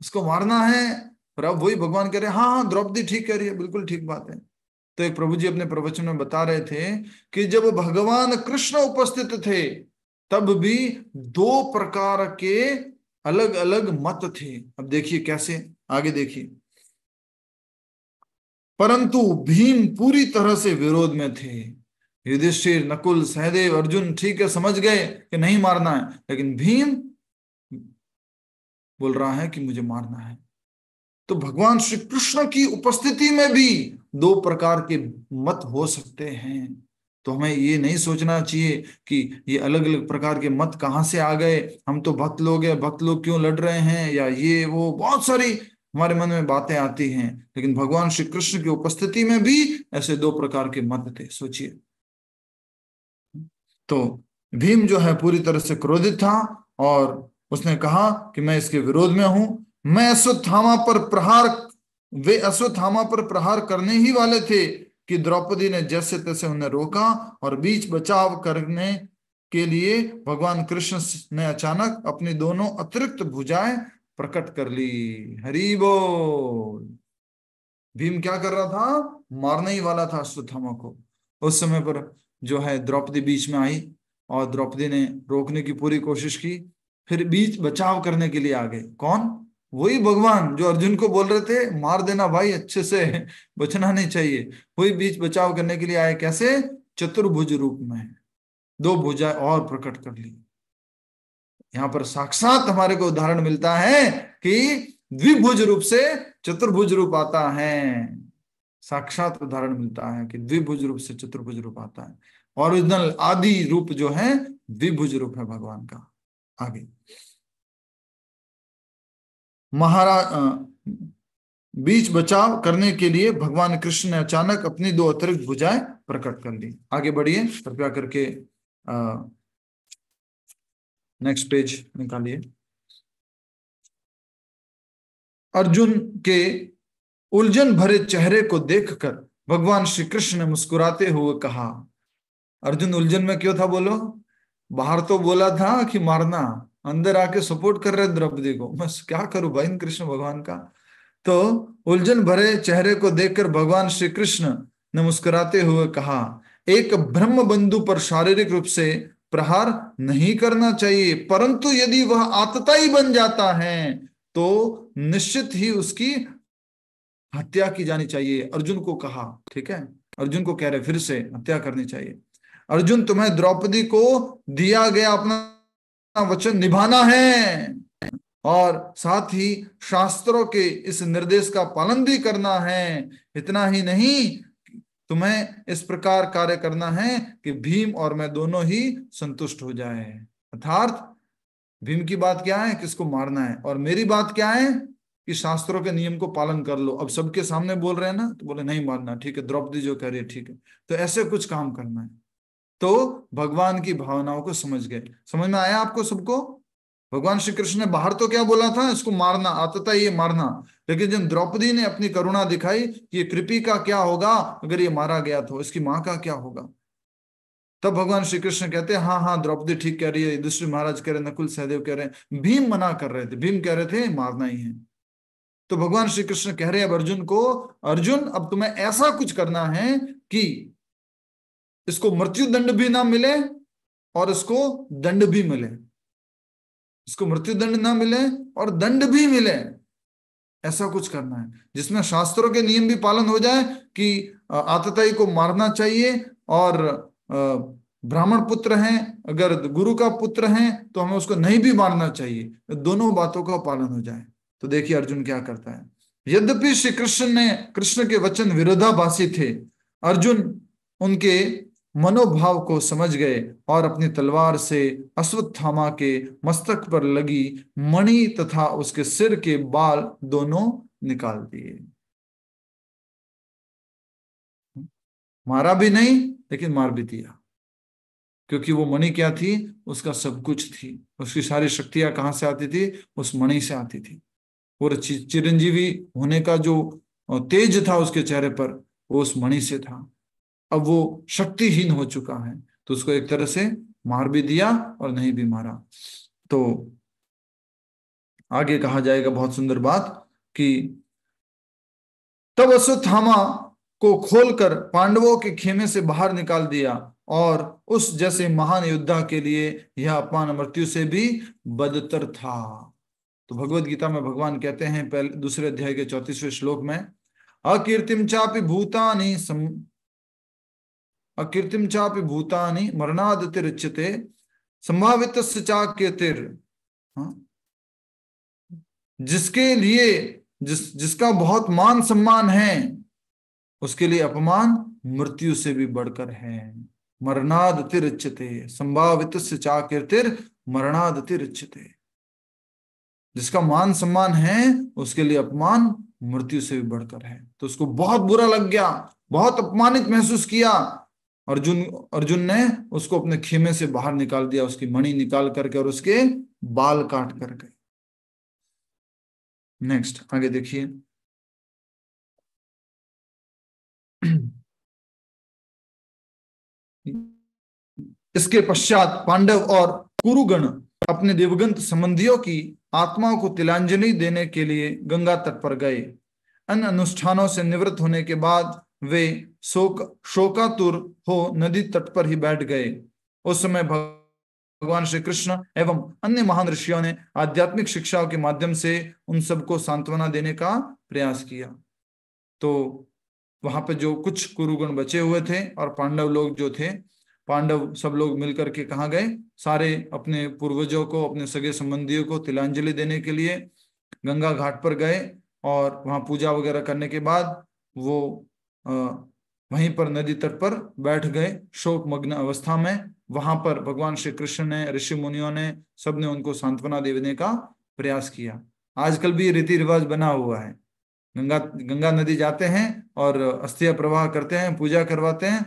उसको मारना है। पर अब वही भगवान कह रहे हैं हाँ हाँ द्रौपदी ठीक कह रही है, बिल्कुल ठीक बात है। तो एक प्रभु जी अपने प्रवचन में बता रहे थे कि जब भगवान कृष्ण उपस्थित थे तब भी दो प्रकार के अलग अलग मत थे। अब देखिए कैसे, आगे देखिए। परंतु भीम पूरी तरह से विरोध में थे। युधिष्ठिर, नकुल, सहदेव, अर्जुन ठीक है समझ गए कि नहीं मारना है, लेकिन भीम बोल रहा है कि मुझे मारना है। तो भगवान श्री कृष्ण की उपस्थिति में भी दो प्रकार के मत हो सकते हैं। तो हमें ये नहीं सोचना चाहिए कि ये अलग अलग प्रकार के मत कहाँ से आ गए, हम तो भक्त लोग हैं, भक्त लोग क्यों लड़ रहे हैं, या ये वो बहुत सारी हमारे मन में बातें आती हैं। लेकिन भगवान श्री कृष्ण की उपस्थिति में भी ऐसे दो प्रकार के मत थे, सोचिए। तो भीम जो है पूरी तरह से क्रोधित था और उसने कहा कि मैं इसके विरोध में हूं, मैं अश्वत्थामा पर प्रहार वे अश्वत्थामा पर प्रहार करने ही वाले थे कि द्रौपदी ने जैसे तैसे उन्हें रोका और बीच बचाव करने के लिए भगवान कृष्ण ने अचानक अपनी दोनों अतिरिक्त भुजाएं प्रकट कर ली। हरि बोल। भीम क्या कर रहा था? मारने ही वाला था अश्वत्थामा को। उस समय पर जो है द्रौपदी बीच में आई और द्रौपदी ने रोकने की पूरी कोशिश की, फिर बीच बचाव करने के लिए आ गए। कौन? वही भगवान जो अर्जुन को बोल रहे थे मार देना भाई, अच्छे से बचना नहीं चाहिए। वही बीच बचाव करने के लिए आए। कैसे? चतुर्भुज रूप में दो भुजा और प्रकट कर ली। यहाँ पर साक्षात हमारे को उदाहरण मिलता है कि द्विभुज रूप से चतुर्भुज रूप आता है। साक्षात उदाहरण मिलता है कि द्विभुज रूप से चतुर्भुज रूप आता है। ओरिजिनल आदि रूप जो है द्विभुज रूप है भगवान का। आगे महाराज बीच बचाव करने के लिए भगवान कृष्ण ने अचानक अपनी दो अतिरिक्त भुजाएं प्रकट कर दी। आगे बढ़िए, कृपया करके नेक्स्ट पेज निकालिए। अर्जुन के उलझन भरे चेहरे को देखकर भगवान श्री कृष्ण ने मुस्कुराते हुए कहा। अर्जुन उलझन में क्यों था बोलो? बाहर तो बोला था कि मारना, अंदर आके सपोर्ट कर रहे द्रौपदी को। मैं क्या करूं भाई इन कृष्ण भगवान का। तो उलझन भरे चेहरे को देखकर भगवान श्री कृष्ण ने मुस्कुराते हुए कहा, एक ब्रह्म बंधु पर शारीरिक रूप से प्रहार नहीं करना चाहिए, परंतु यदि वह आतताई ही बन जाता है तो निश्चित ही उसकी हत्या की जानी चाहिए। अर्जुन को कहा, ठीक है, अर्जुन को कह रहे फिर से हत्या करनी चाहिए। अर्जुन, तुम्हें द्रौपदी को दिया गया अपना वचन निभाना है और साथ ही शास्त्रों के इस निर्देश का पालन भी करना है। इतना ही नहीं, तुम्हें इस प्रकार कार्य करना है कि भीम और मैं दोनों ही संतुष्ट हो जाए। अर्थात भीम की बात क्या है? किसको मारना है। और मेरी बात क्या है? कि शास्त्रों के नियम को पालन कर लो। अब सबके सामने बोल रहे हैं ना, तो बोले नहीं मारना, ठीक है, द्रौपदी जो कह रही है ठीक है, तो ऐसे कुछ काम करना है। तो भगवान की भावनाओं को समझ गए। समझ में आया आपको सबको? भगवान श्री कृष्ण ने बाहर तो क्या बोला था? इसको मारना, आता ये मारना। लेकिन जब द्रौपदी ने अपनी करुणा दिखाई कि ये कृपी का क्या होगा अगर ये मारा गया तो, इसकी माँ का क्या होगा, तब भगवान श्री कृष्ण कहते हैं हाँ हाँ द्रौपदी ठीक कह रही है। युधिष्ठिर महाराज कह रहे, नकुल सहदेव कह रहे हैं, भीम मना कर रहे थे, भीम कह रहे थे मारना ही है। तो भगवान श्री कृष्ण कह रहे हैं अब अर्जुन को, अर्जुन अब तुम्हें ऐसा कुछ करना है कि इसको मृत्यु दंड भी ना मिले और इसको दंड भी मिले। इसको मृत्यु दंड ना मिले और दंड भी मिले, ऐसा कुछ करना है जिसमें शास्त्रों के नियम भी पालन हो जाए कि आतताई को मारना चाहिए और ब्राह्मण पुत्र हैं, अगर गुरु का पुत्र हैं तो हमें उसको नहीं भी मारना चाहिए, दोनों बातों का पालन हो जाए। तो देखिए अर्जुन क्या करता है। यद्यपि श्री कृष्ण ने कृष्ण के वचन विरोधाभासी थे, अर्जुन उनके मनोभाव को समझ गए और अपनी तलवार से अश्वत्थामा के मस्तक पर लगी मणि तथा उसके सिर के बाल दोनों निकाल दिए। मारा भी नहीं लेकिन मार भी दिया, क्योंकि वो मणि क्या थी? उसका सब कुछ थी। उसकी सारी शक्तियां कहाँ से आती थी? उस मणि से आती थी। और चिरंजीवी होने का जो तेज था उसके चेहरे पर, वो उस मणि से था। अब वो शक्तिहीन हो चुका है, तो उसको एक तरह से मार भी दिया और नहीं भी मारा। तो आगे कहा जाएगा बहुत सुंदर बात कि तब अश्वत्थामा को खोलकर पांडवों के खेमे से बाहर निकाल दिया और उस जैसे महान योद्धा के लिए यह अपमान मृत्यु से भी बदतर था। तो भगवत गीता में भगवान कहते हैं पहले दूसरे अध्याय के चौतीसवें श्लोक में, अकीर्तिम चापि भूतानि सम अकीर्तिम चापि भूतानि मरणादतिरिच्यते संभावितस्य चाके तिर। जिसके लिए जिस जिसका बहुत मान सम्मान है उसके लिए अपमान मृत्यु से भी बढ़कर है। मरणादतिरिच्यते संभावितस्य चाके तिर मरणादतिरिच्यते। जिसका मान सम्मान है उसके लिए अपमान मृत्यु से भी बढ़कर है। तो उसको बहुत बुरा लग गया, बहुत अपमानित महसूस किया अर्जुन अर्जुन ने उसको अपने खेमे से बाहर निकाल दिया, उसकी मणि निकाल करके और उसके बाल काट करके। नेक्स्ट आगे देखिए, इसके पश्चात पांडव और कुरुगण अपने देवगंत संबंधियों की आत्माओं को तिलांजलि देने के लिए गंगा तट पर गए। अन्य अनुष्ठानों से निवृत्त होने के बाद वे शोक शोकातुर हो नदी तट पर ही बैठ गए। उस समय भगवान श्री कृष्ण एवं अन्य महान ऋषियों ने आध्यात्मिक शिक्षाओं के माध्यम से उन सबको सांत्वना देने का प्रयास किया। तो वहां पे जो कुछ कुरुगण बचे हुए थे और पांडव लोग जो थे, पांडव सब लोग मिलकर के कहाँ गए, सारे अपने पूर्वजों को, अपने सगे संबंधियों को तिलांजलि देने के लिए गंगा घाट पर गए और वहां पूजा वगैरह करने के बाद वो वहीं पर नदी तट पर बैठ गए शोक मग्न अवस्था में। वहां पर भगवान श्री कृष्ण ने, ऋषि मुनियों ने, सबने उनको सांत्वना देने का प्रयास किया। आजकल भी रीति रिवाज बना हुआ है, गंगा गंगा नदी जाते हैं और अस्थिया प्रवाह करते हैं, पूजा करवाते हैं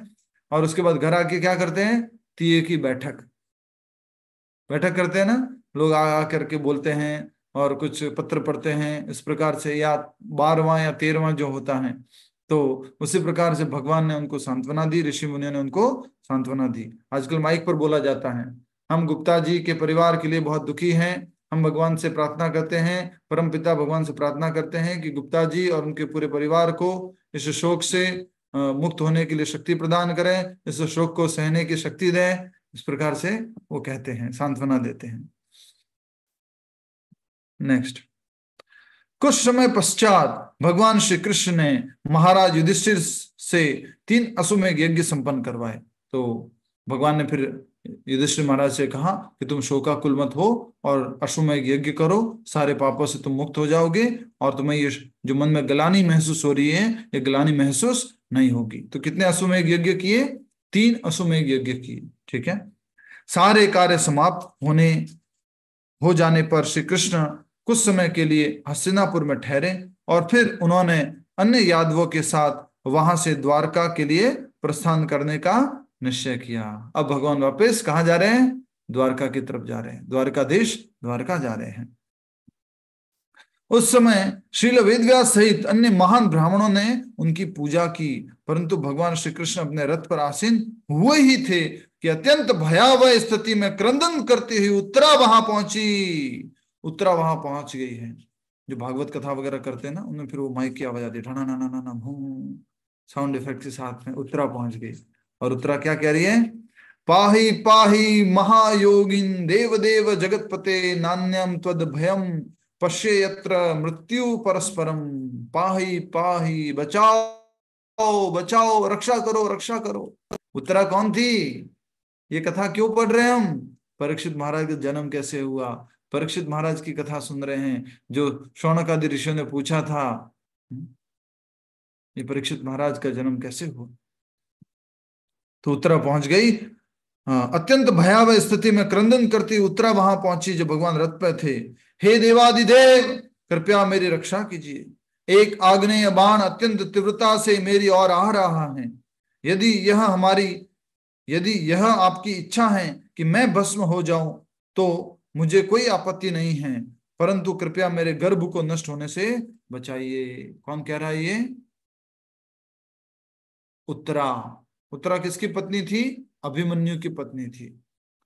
और उसके बाद घर आके क्या करते हैं, तीए की बैठक बैठक करते हैं ना, लोग आ आ करके बोलते हैं और कुछ पत्र पढ़ते हैं इस प्रकार से, या बारवां या तेरहवां जो होता है। तो उसी प्रकार से भगवान ने उनको सांत्वना दी, ऋषि मुनियों ने उनको सांत्वना दी। आजकल माइक पर बोला जाता है, हम गुप्ता जी के परिवार के लिए बहुत दुखी हैं, हम भगवान से प्रार्थना करते हैं, परम पिता भगवान से प्रार्थना करते हैं कि गुप्ता जी और उनके पूरे परिवार को इस शोक से मुक्त होने के लिए शक्ति प्रदान करें, इस शोक को सहने की शक्ति दें। इस प्रकार से वो कहते हैं, सांत्वना देते हैं। नेक्स्ट, कुछ समय पश्चात भगवान श्री कृष्ण ने महाराज युधिष्ठिर से तीन अश्वमेघ यज्ञ संपन्न करवाए। तो भगवान ने फिर युधिष्ठिर महाराज से कहा कि तुम शोकाकुल मत हो और अश्वमेघ यज्ञ करो, सारे पापों से तुम मुक्त हो जाओगे और तुम्हें ये जो मन में ग्लानि महसूस हो रही है, ये ग्लानि महसूस नहीं होगी। तो कितने अश्वमेघ यज्ञ किए, तीन अश्वमेघ यज्ञ किए। ठीक है, सारे कार्य समाप्त होने हो जाने पर श्री कृष्ण कुछ समय के लिए हस्तिनापुर में ठहरे और फिर उन्होंने अन्य यादवों के साथ वहां से द्वारका के लिए प्रस्थान करने का निश्चय किया। अब भगवान वापस कहाँ जा रहे हैं, द्वारका की तरफ जा रहे हैं, द्वारकाधीश द्वारका जा रहे हैं। उस समय श्रील वेदव्यास सहित अन्य महान ब्राह्मणों ने उनकी पूजा की, परंतु भगवान श्री कृष्ण अपने रथ पर आसीन हुए ही थे कि अत्यंत भयावह स्थिति में क्रंदन करती हुई उत्तरा वहां पहुंची। उत्तरा वहां पहुंच गई है। जो भागवत कथा वगैरह करते हैं ना, उनमें फिर वो माइक की आवाज आती है, ना ना ना ना ना साउंड इफेक्ट के साथ में उत्तरा पहुंच गई। और उत्तरा क्या कह रही है, पाही पाही महायोगिन देवदेव जगतपते नान्यम त्वद भयम पश्ये यत्र मृत्यु परस्परम। पाही पाही, बचाओ बचाओ, रक्षा करो रक्षा करो। उत्तरा कौन थी, ये कथा क्यों पढ़ रहे हैं हम, परीक्षित महाराज का जन्म कैसे हुआ, परीक्षित महाराज की कथा सुन रहे हैं। जो शौनक आदि ऋषियों ने पूछा था, ये परीक्षित महाराज का जन्म कैसे हुआ। तो उत्तरा पहुंच गई, अत्यंत भयावह स्थिति में क्रंदन करती उत्तरा वहां पहुंची जो भगवान रथ पर थे। हे देवादिदेव, कृपया मेरी रक्षा कीजिए, एक आग्नेय बाण अत्यंत तीव्रता से मेरी ओर आ रहा है। यदि यह हमारी यदि यह आपकी इच्छा है कि मैं भस्म हो जाऊं तो मुझे कोई आपत्ति नहीं है, परंतु कृपया मेरे गर्भ को नष्ट होने से बचाइए। कौन कह रहा है ये, उत्तरा। उत्तरा किसकी पत्नी थी, अभिमन्यु की पत्नी थी।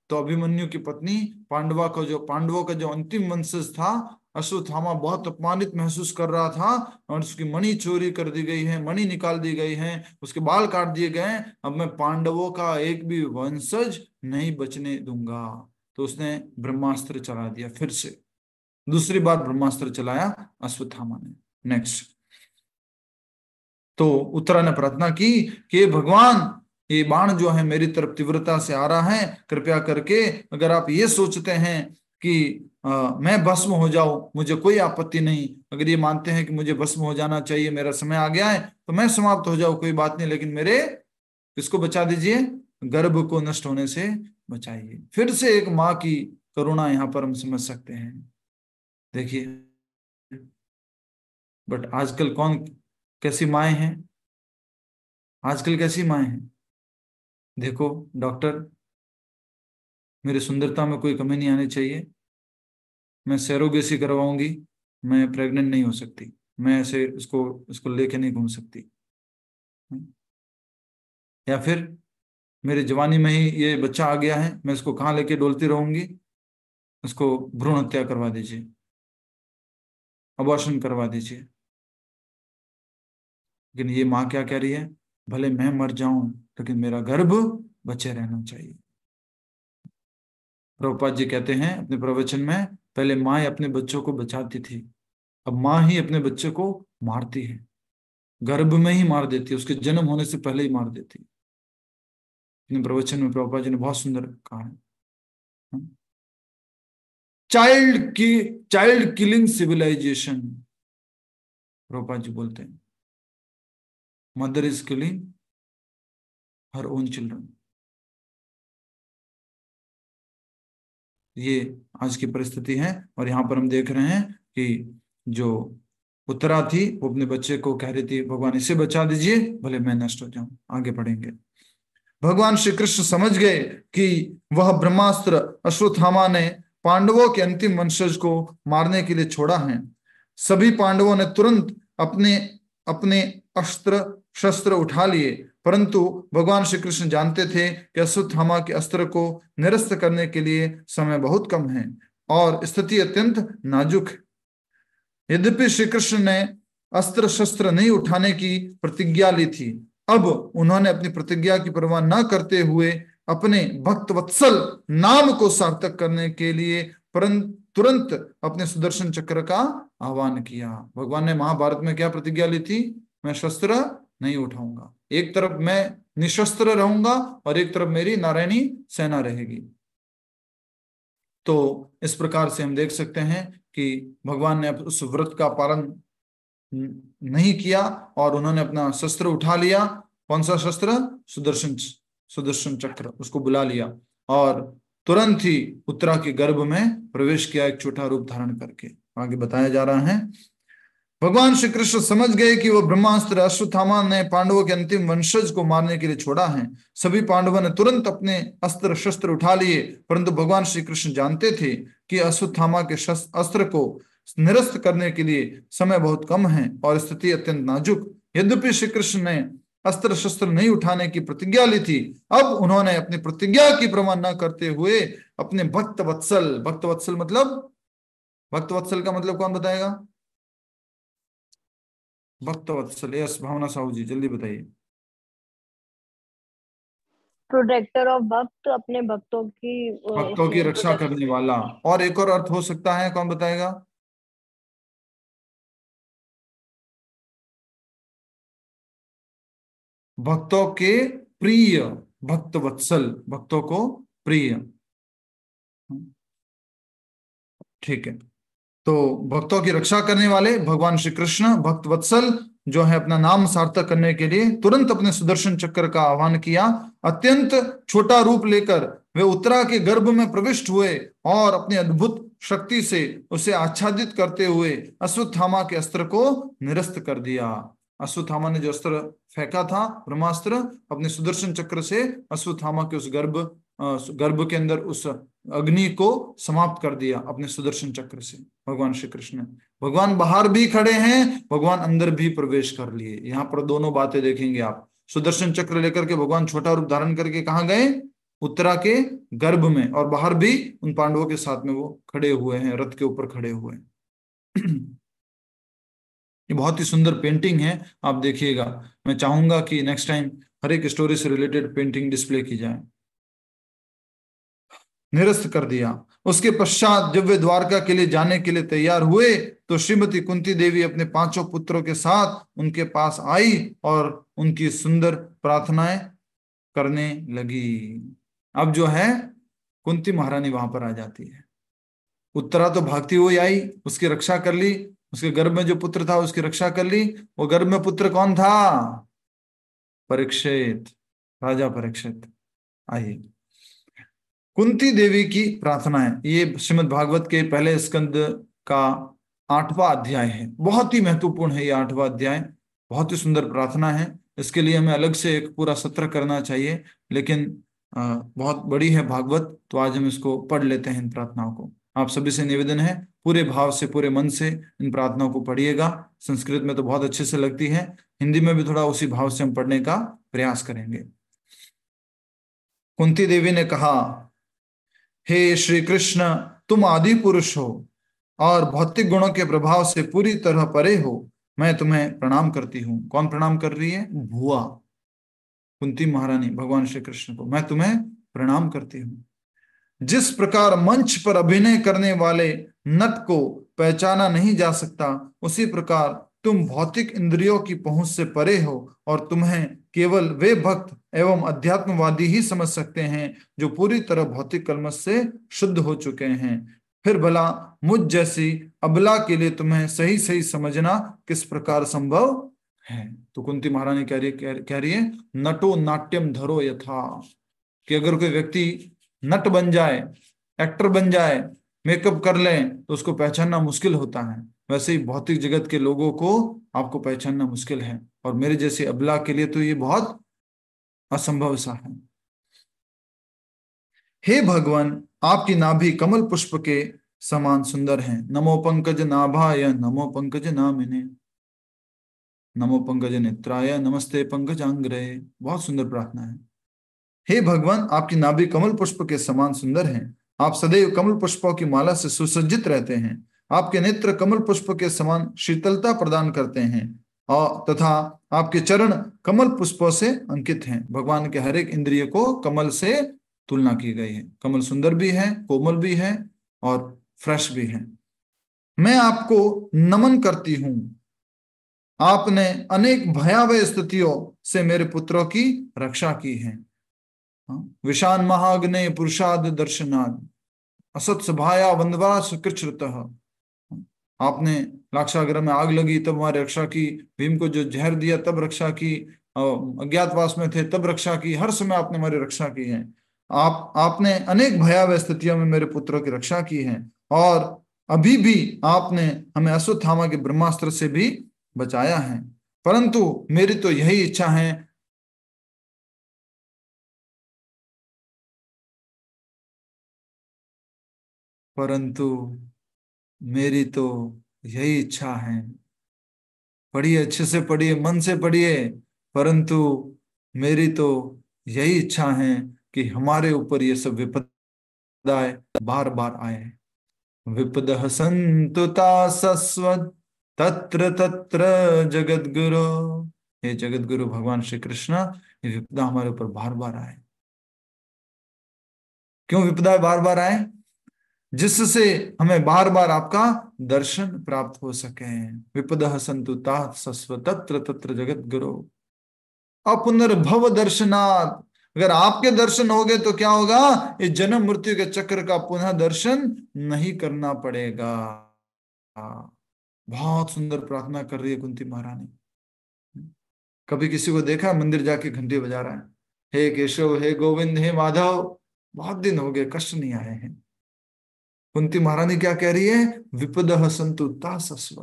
तो अभिमन्यु की पत्नी पांडवा का जो पांडवों का जो अंतिम वंशज था, अश्वत्थामा बहुत अपमानित महसूस कर रहा था और उसकी मणि चोरी कर दी गई है, मणि निकाल दी गई है, उसके बाल काट दिए गए हैं, अब मैं पांडवों का एक भी वंशज नहीं बचने दूंगा। तो उसने ब्रह्मास्त्र चला दिया, फिर से दूसरी बार ब्रह्मास्त्र चलाया अश्वत्थामा ने। नेक्स्ट, तो उत्तरा ने प्रार्थना की कि भगवान, ये बाण जो है मेरी तरफ तीव्रता से आ रहा है, कृपया करके अगर आप ये सोचते हैं कि आ, मैं भस्म हो जाऊं, मुझे कोई आपत्ति नहीं, अगर ये मानते हैं कि मुझे भस्म हो जाना चाहिए, मेरा समय आ गया है तो मैं समाप्त हो जाऊं, कोई बात नहीं, लेकिन मेरे इसको बचा दीजिए, गर्भ को नष्ट होने से बचाइए। फिर से एक माँ की करुणा यहाँ पर हम समझ सकते हैं। देखिए, बट आजकल कौन कैसी माएँ हैं, आजकल कैसी माएँ हैं, देखो डॉक्टर, मेरी सुंदरता में कोई कमी नहीं आनी चाहिए, मैं सरोगेसी करवाऊंगी, मैं प्रेग्नेंट नहीं हो सकती, मैं ऐसे उसको उसको लेके नहीं घूम सकती, या फिर मेरी जवानी में ही ये बच्चा आ गया है, मैं इसको कहाँ लेके डोलती रहूंगी, उसको भ्रूण हत्या करवा दीजिए, अबॉर्शन करवा दीजिए। लेकिन ये माँ क्या कह रही है, भले मैं मर जाऊं लेकिन मेरा गर्भ बचे रहना चाहिए। प्रभुपाद जी कहते हैं अपने प्रवचन में, पहले माँ अपने बच्चों को बचाती थी, अब माँ ही अपने बच्चे को मारती है, गर्भ में ही मार देती है, उसके जन्म होने से पहले ही मार देती है। अपने प्रवचन में प्रभुपाद जी ने बहुत सुंदर कहा है, चाइल्ड की child killing civilization. Prabhupada ji बोलते हैं mother is killing her own children. ये आज की परिस्थिति है। और यहाँ पर हम देख रहे हैं कि जो उत्तरा थी वो अपने बच्चे को कह रही थी, भगवान इसे बचा दीजिए भले मैं नष्ट हो जाऊं। आगे पढ़ेंगे, भगवान श्री कृष्ण समझ गए कि वह ब्रह्मास्त्र अश्वत्थामा ने पांडवों के अंतिम वंशज को मारने के लिए छोड़ा है। सभी पांडवों ने तुरंत अपने अपने अस्त्र शस्त्र उठा लिए, परंतु भगवान श्री कृष्ण जानते थे कि अश्वत्थामा के अस्त्र को निरस्त करने के लिए समय बहुत कम है और स्थिति अत्यंत नाजुक है। यद्यपि श्री कृष्ण ने अस्त्र शस्त्र नहीं उठाने की प्रतिज्ञा ली थी, अब उन्होंने अपनी प्रतिज्ञा की परवाह न करते हुए अपने भक्त वत्सल नाम को सार्थक करने के लिए परंतु तुरंत अपने सुदर्शन चक्र का आह्वान किया। भगवान ने महाभारत में क्या प्रतिज्ञा ली थी, मैं शस्त्र नहीं उठाऊंगा, एक तरफ मैं निशस्त्र रहूंगा और एक तरफ मेरी नारायणी सेना रहेगी। तो इस प्रकार से हम देख सकते हैं कि भगवान ने उस व्रत का पालन नहीं किया और उन्होंने अपना शस्त्र उठा लिया। कौन सा शस्त्र, सुदर्शन सुदर्शन चक्र, उसको बुला लिया और तुरंत ही उत्तरा के गर्भ में प्रवेश किया, एक छोटा रूप धारण करके। आगे बताया जा रहा है, भगवान श्री कृष्ण समझ गए कि वह ब्रह्मास्त्र अश्वत्थामा ने पांडवों के अंतिम वंशज को मारने के लिए छोड़ा है। सभी पांडवों ने तुरंत अपने अस्त्र शस्त्र उठा लिए, परंतु भगवान श्री कृष्ण जानते थे कि अश्वत्थामा के अस्त्र को निरस्त करने के लिए समय बहुत कम है और स्थिति अत्यंत नाजुक। यद्यपि श्री कृष्ण ने अस्त्र शस्त्र नहीं उठाने की प्रतिज्ञा ली थी, अब उन्होंने अपनी प्रतिज्ञा की प्रमाण न करते हुए अपने भक्त वत्सल, भक्त वत्सल मतलब, भक्त वत्सल का मतलब कौन बताएगा, भक्त वत्सल, यस भावना साहू जी जल्दी बताइए। प्रोटेक्टर ऑफ भक्त, अपने भक्तों की भक्तों की रक्षा करने वाला। और एक और अर्थ हो सकता है, कौन बताएगा, भक्तों के प्रिय, भक्त वत्सल, भक्तों को प्रिय। ठीक है, तो भक्तों की रक्षा करने वाले भगवान श्री कृष्ण भक्त वत्सल जो है अपना नाम सार्थक करने के लिए तुरंत अपने सुदर्शन चक्र का आह्वान किया। अत्यंत छोटा रूप लेकर वे उत्तरा के गर्भ में प्रविष्ट हुए और अपने अद्भुत शक्ति से उसे आच्छादित करते हुए अश्वत्थामा के अस्त्र को निरस्त कर दिया। अश्वत्थामा ने जो अस्त्र फेंका था ब्रह्मास्त्र, अपने सुदर्शन चक्र से अश्वत्थामा के उस गर्भ गर्भ के अंदर उस अग्नि को समाप्त कर दिया अपने सुदर्शन चक्र से। भगवान श्री कृष्ण, भगवान बाहर भी खड़े हैं, भगवान अंदर भी प्रवेश कर लिए। यहाँ पर दोनों बातें देखेंगे आप, सुदर्शन चक्र लेकर के भगवान छोटा रूप धारण करके कहाँ गए, उत्तरा के गर्भ में, और बाहर भी उन पांडवों के साथ में वो खड़े हुए हैं, रथ के ऊपर खड़े हुए हैं। ये बहुत ही सुंदर पेंटिंग है, आप देखिएगा। मैं चाहूंगा कि नेक्स्ट टाइम हर एक स्टोरी से रिलेटेड पेंटिंग डिस्प्ले की जाए। निरस्त कर दिया। उसके पश्चात जब वे द्वारका के लिए जाने के लिए तैयार हुए तो श्रीमती कुंती देवी अपने पांचों पुत्रों के साथ उनके पास आई और उनकी सुंदर प्रार्थनाएं करने लगी। अब जो है कुंती महारानी वहां पर आ जाती है। उत्तरा तो भागती हुई आई, उसकी रक्षा कर ली, उसके गर्भ में जो पुत्र था उसकी रक्षा कर ली। वो गर्भ में पुत्र कौन था, परीक्षित, राजा परीक्षित। आइए, कुंती देवी की प्रार्थना है। ये श्रीमद्भागवत के पहले स्कंद का आठवां अध्याय है। बहुत ही महत्वपूर्ण है ये आठवां अध्याय, बहुत ही सुंदर प्रार्थना है। इसके लिए हमें अलग से एक पूरा सत्र करना चाहिए, लेकिन बहुत बड़ी है भागवत, तो आज हम इसको पढ़ लेते हैं। इन प्रार्थनाओं को आप सभी से निवेदन है, पूरे भाव से पूरे मन से इन प्रार्थनाओं को पढ़िएगा। संस्कृत में तो बहुत अच्छे से लगती है, हिंदी में भी थोड़ा उसी भाव से हम पढ़ने का प्रयास करेंगे। कुंती देवी ने कहा, हे श्री कृष्ण, तुम आदि पुरुष हो और भौतिक गुणों के प्रभाव से पूरी तरह परे हो, मैं तुम्हें प्रणाम करती हूँ। कौन प्रणाम कर रही है? भुआ कुंती महारानी भगवान श्री कृष्ण को। मैं तुम्हें प्रणाम करती हूँ। जिस प्रकार मंच पर अभिनय करने वाले नट को पहचाना नहीं जा सकता, उसी प्रकार तुम भौतिक इंद्रियों की पहुंच से परे हो और तुम्हें केवल वे भक्त एवं अध्यात्मवादी ही समझ सकते हैं जो पूरी तरह भौतिक कलमश से शुद्ध हो चुके हैं। फिर भला मुझ जैसी अबला के लिए तुम्हें सही सही समझना किस प्रकार संभव है। तो कुंती महारानी कह रही कह रही है नटो नाट्यम धरो यथा, कि अगर कोई व्यक्ति नट बन जाए, एक्टर बन जाए, मेकअप कर ले, तो उसको पहचानना मुश्किल होता है, वैसे ही भौतिक जगत के लोगों को आपको पहचानना मुश्किल है, और मेरे जैसे अबला के लिए तो ये बहुत असंभव सा है। हे भगवान, आपकी नाभि कमल पुष्प के समान सुंदर है। नमो पंकज नाभाय, नमो पंकज नामिने, नमो पंकज नेत्राय, नमस्ते पंकजांग्रये। बहुत सुंदर प्रार्थना है। हे भगवान, आपकी नाभि कमल पुष्प के समान सुंदर हैं। आप सदैव कमल पुष्पों की माला से सुसज्जित रहते हैं। आपके नेत्र कमल पुष्प के समान शीतलता प्रदान करते हैं और तथा आपके चरण कमल पुष्पों से अंकित हैं। भगवान के हर एक इंद्रिय को कमल से तुलना की गई है। कमल सुंदर भी है, कोमल भी है और फ्रेश भी है। मैं आपको नमन करती हूं। आपने अनेक भयावह स्थितियों से मेरे पुत्रों की रक्षा की है। विशान महाग्ने पुरुषाद दर्शनाद असत सभाया वंदवा सुकृतः। आपने लाक्षागृह में आग लगी तब हमारी रक्षा की, भीम को जो जहर दिया तब रक्षा की, अज्ञातवास में थे तब रक्षा की, हर समय आपने हमारी रक्षा की है। आप आपने अनेक भयावह स्थितियों में मेरे पुत्रों की रक्षा की है और अभी भी आपने हमें अश्वत्थामा के ब्रह्मास्त्र से भी बचाया है। परंतु मेरी तो यही इच्छा है परंतु मेरी तो यही इच्छा है पढ़िए, अच्छे से पढ़िए, मन से पढ़िए। परंतु मेरी तो यही इच्छा है कि हमारे ऊपर ये सब विपदाएं बार बार आए। विपदः संतुता सस्वत तत्र तत्र जगद्गुरु। हे जगद्गुरु भगवान श्री कृष्ण, ये विपदा हमारे ऊपर बार बार आए। क्यों विपदाएं बार बार आए? जिससे हमें बार बार आपका दर्शन प्राप्त हो सके। विपदः संतुता सस्वत तत्र तत्र जगद्गुरु अपुनर्भव दर्शनात्। अगर आपके दर्शन हो गए तो क्या होगा? इस जन्म मृत्यु के चक्र का पुनः दर्शन नहीं करना पड़ेगा। बहुत सुंदर प्रार्थना कर रही है कुंती महारानी। कभी किसी को देखा मंदिर जाके घंटी बजा रहा है, हे केशव, हे गोविंद, हे माधव, बहुत दिन हो गए, कष्ट नहीं आए हैं। कुंती महारानी क्या कह रही है? विपदः संतुता सस्व,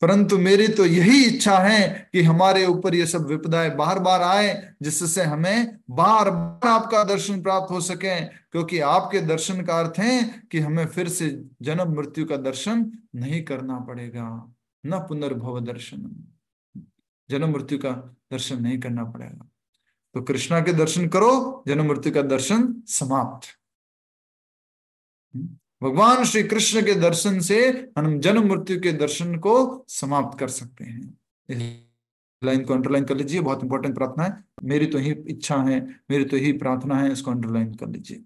परंतु मेरी तो यही इच्छा है कि हमारे ऊपर ये सब विपदाएं बार बार आए, जिससे हमें बार बार आपका दर्शन प्राप्त हो सके, क्योंकि आपके दर्शन का अर्थ है कि हमें फिर से जन्म मृत्यु का दर्शन नहीं करना पड़ेगा। न पुनर्भव दर्शन, जन्म मृत्यु का दर्शन नहीं करना पड़ेगा। तो कृष्णा के दर्शन करो, जन्म मृत्यु का दर्शन समाप्त। भगवान श्री कृष्ण के दर्शन से हम जन्म मृत्यु के दर्शन को समाप्त कर सकते हैं। इस लाइन को अंडरलाइन कर लीजिए, बहुत इंपॉर्टेंट प्रार्थना है। मेरी तो ही इच्छा है, मेरी तो ही प्रार्थना है, इसको अंडरलाइन कर लीजिए।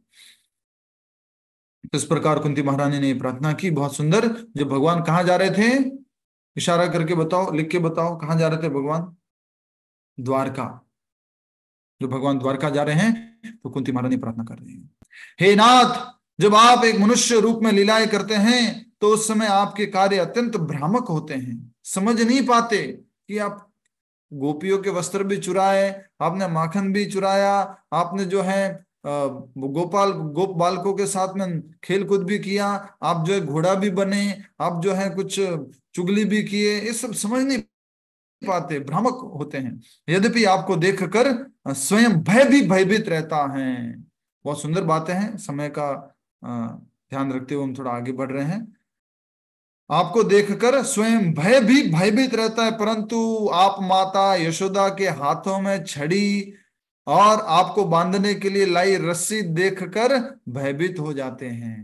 इस प्रकार कुंती महारानी ने प्रार्थना की, बहुत सुंदर। जब भगवान कहाँ जा रहे थे? इशारा करके बताओ, लिख के बताओ, कहाँ जा रहे थे भगवान? द्वारका। जो भगवान द्वारका जा रहे हैं, तो कुंती महारानी प्रार्थना कर रही है, हे नाथ, जब आप एक मनुष्य रूप में लीलाएं करते हैं तो उस समय आपके कार्य अत्यंत भ्रामक होते हैं। समझ नहीं पाते कि आप गोपियों के वस्त्र भी चुराए, आपने माखन भी चुराया, आपने जो है गोपाल गोप बालकों के साथ में खेल कूद भी किया, आप जो है घोड़ा भी बने, आप जो है कुछ चुगली भी किए, ये सब समझ नहीं पाते, भ्रामक होते हैं, यद्यपि आपको देखकर स्वयं भय भी भयभीत रहता है। बहुत सुंदर बातें हैं, समय का ध्यान रखते हुए हम थोड़ा आगे बढ़ रहे हैं। आपको देखकर स्वयं भय भी भयभीत रहता है, परंतु आप माता यशोदा के हाथों में छड़ी और आपको बांधने के लिए लाई रस्सी देखकर भयभीत हो जाते हैं।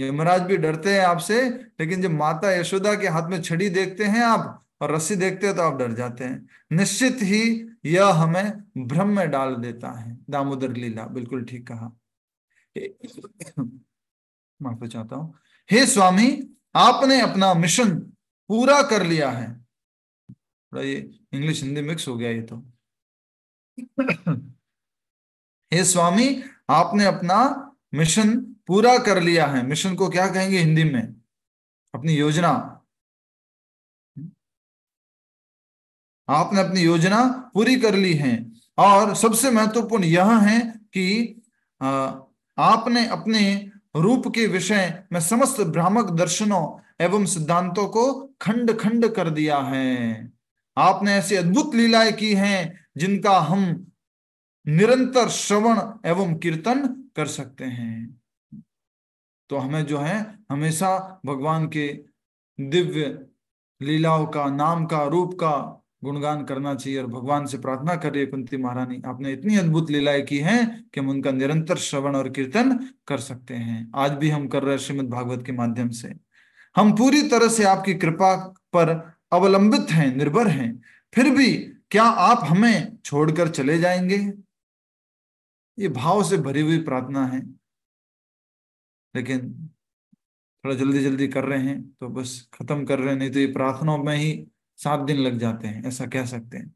यमराज भी डरते हैं आपसे, लेकिन जब माता यशोदा के हाथ में छड़ी देखते हैं आप और रस्सी देखते हो तो आप डर जाते हैं। निश्चित ही यह हमें भ्रम में डाल देता है। दामोदर लीला, बिल्कुल ठीक कहा। माफी चाहता हूं। हे स्वामी, आपने अपना मिशन पूरा कर लिया है। थोड़ा ये इंग्लिश हिंदी मिक्स हो गया ये तो। हे स्वामी, आपने अपना मिशन पूरा कर लिया है। मिशन को क्या कहेंगे हिंदी में? अपनी योजना। आपने अपनी योजना पूरी कर ली है। और सबसे महत्वपूर्ण यह है कि आपने अपने रूप के विषय में समस्त भ्रामक दर्शनों एवं सिद्धांतों को खंड खंड कर दिया है। आपने ऐसी अद्भुत लीलाएं की हैं जिनका हम निरंतर श्रवण एवं कीर्तन कर सकते हैं। तो हमें जो है हमेशा भगवान के दिव्य लीलाओं का, नाम का, रूप का गुणगान करना चाहिए और भगवान से प्रार्थना कर रही है कुंती महारानी, आपने इतनी अद्भुत लीलाएं की हैं कि हम उनका निरंतर श्रवण और कीर्तन कर सकते हैं। आज भी हम कर रहे हैं श्रीमद्भागवत के माध्यम से। हम पूरी तरह से आपकी कृपा पर अवलंबित हैं, निर्भर हैं। फिर भी क्या आप हमें छोड़कर चले जाएंगे? ये भाव से भरी हुई प्रार्थना है, लेकिन थोड़ा जल्दी जल्दी कर रहे हैं तो बस खत्म कर रहे हैं, नहीं तो ये प्रार्थनाओं में ही सात दिन लग जाते हैं, ऐसा कह सकते हैं।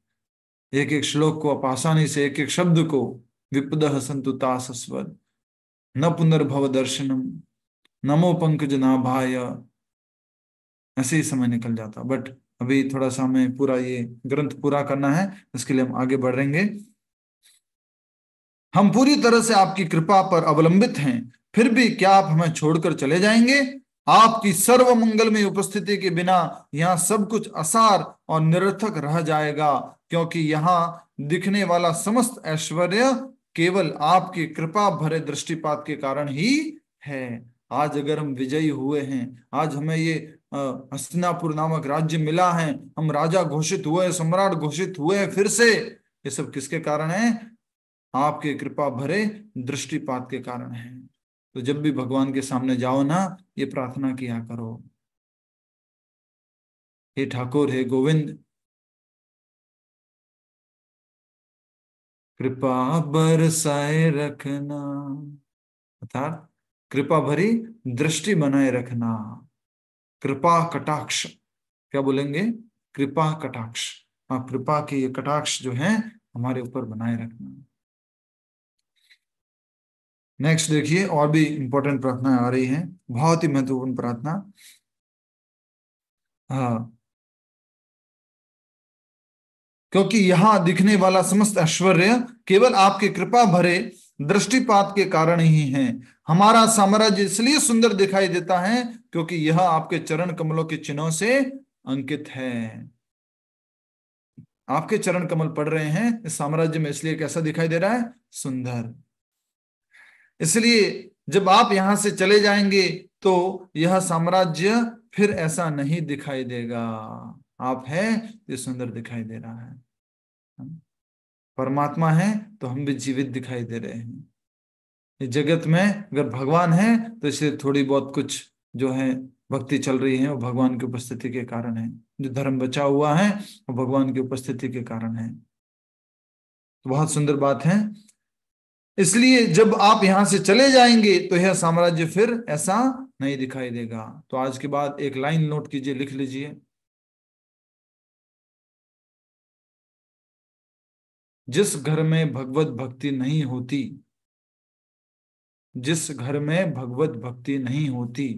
एक एक श्लोक को आप आसानी से, एक एक शब्द को, विपदः सन्तु तासस्वद् न पुनर्भव दर्शनम नमो पंकजनाभाय, ऐसे ही समय निकल जाता। बट अभी थोड़ा सा हमें पूरा ये ग्रंथ पूरा करना है, इसके लिए हम आगे बढ़ेंगे। हम पूरी तरह से आपकी कृपा पर अवलंबित हैं, फिर भी क्या आप हमें छोड़कर चले जाएंगे? आपकी सर्वमंगल में उपस्थिति के बिना यहाँ सब कुछ असार और निरर्थक रह जाएगा, क्योंकि यहाँ दिखने वाला समस्त ऐश्वर्य केवल आपकी कृपा भरे दृष्टिपात के कारण ही है। आज अगर हम विजयी हुए हैं, आज हमें ये हस्तिनापुर नामक राज्य मिला है, हम राजा घोषित हुए, सम्राट घोषित हुए फिर से, ये सब किसके कारण है? आपके कृपा भरे दृष्टिपात के कारण है। तो जब भी भगवान के सामने जाओ ना, ये प्रार्थना किया करो, हे ठाकुर, हे गोविंद, कृपा बरसाए रखना, अर्थात कृपा भरी दृष्टि बनाए रखना। कृपा कटाक्ष, क्या बोलेंगे? कृपा कटाक्ष। आप कृपा के ये कटाक्ष जो है हमारे ऊपर बनाए रखना। नेक्स्ट देखिए, और भी इंपॉर्टेंट प्रार्थना आ रही है, बहुत ही महत्वपूर्ण प्रार्थना। हाँ, क्योंकि यहाँ दिखने वाला समस्त ऐश्वर्य केवल आपके कृपा भरे दृष्टिपात के कारण ही है। हमारा साम्राज्य इसलिए सुंदर दिखाई देता है क्योंकि यह आपके चरण कमलों के चिन्हों से अंकित है। आपके चरण कमल पड़ रहे हैं, इस साम्राज्य में इसलिए कैसा दिखाई दे रहा है? सुंदर। इसलिए जब आप यहां से चले जाएंगे तो यह साम्राज्य फिर ऐसा नहीं दिखाई देगा। आप है ये सुंदर दिखाई दे रहा है, परमात्मा है तो हम भी जीवित दिखाई दे रहे हैं। ये जगत में अगर भगवान है तो इसलिए थोड़ी बहुत कुछ जो है भक्ति चल रही है वो भगवान की उपस्थिति के कारण है। जो धर्म बचा हुआ है वो भगवान की उपस्थिति के कारण है। तो बहुत सुंदर बात है। इसलिए जब आप यहां से चले जाएंगे तो यह साम्राज्य फिर ऐसा नहीं दिखाई देगा। तो आज के बाद एक लाइन नोट कीजिए, लिख लीजिए, जिस घर में भगवत भक्ति नहीं होती, जिस घर में भगवत भक्ति नहीं होती,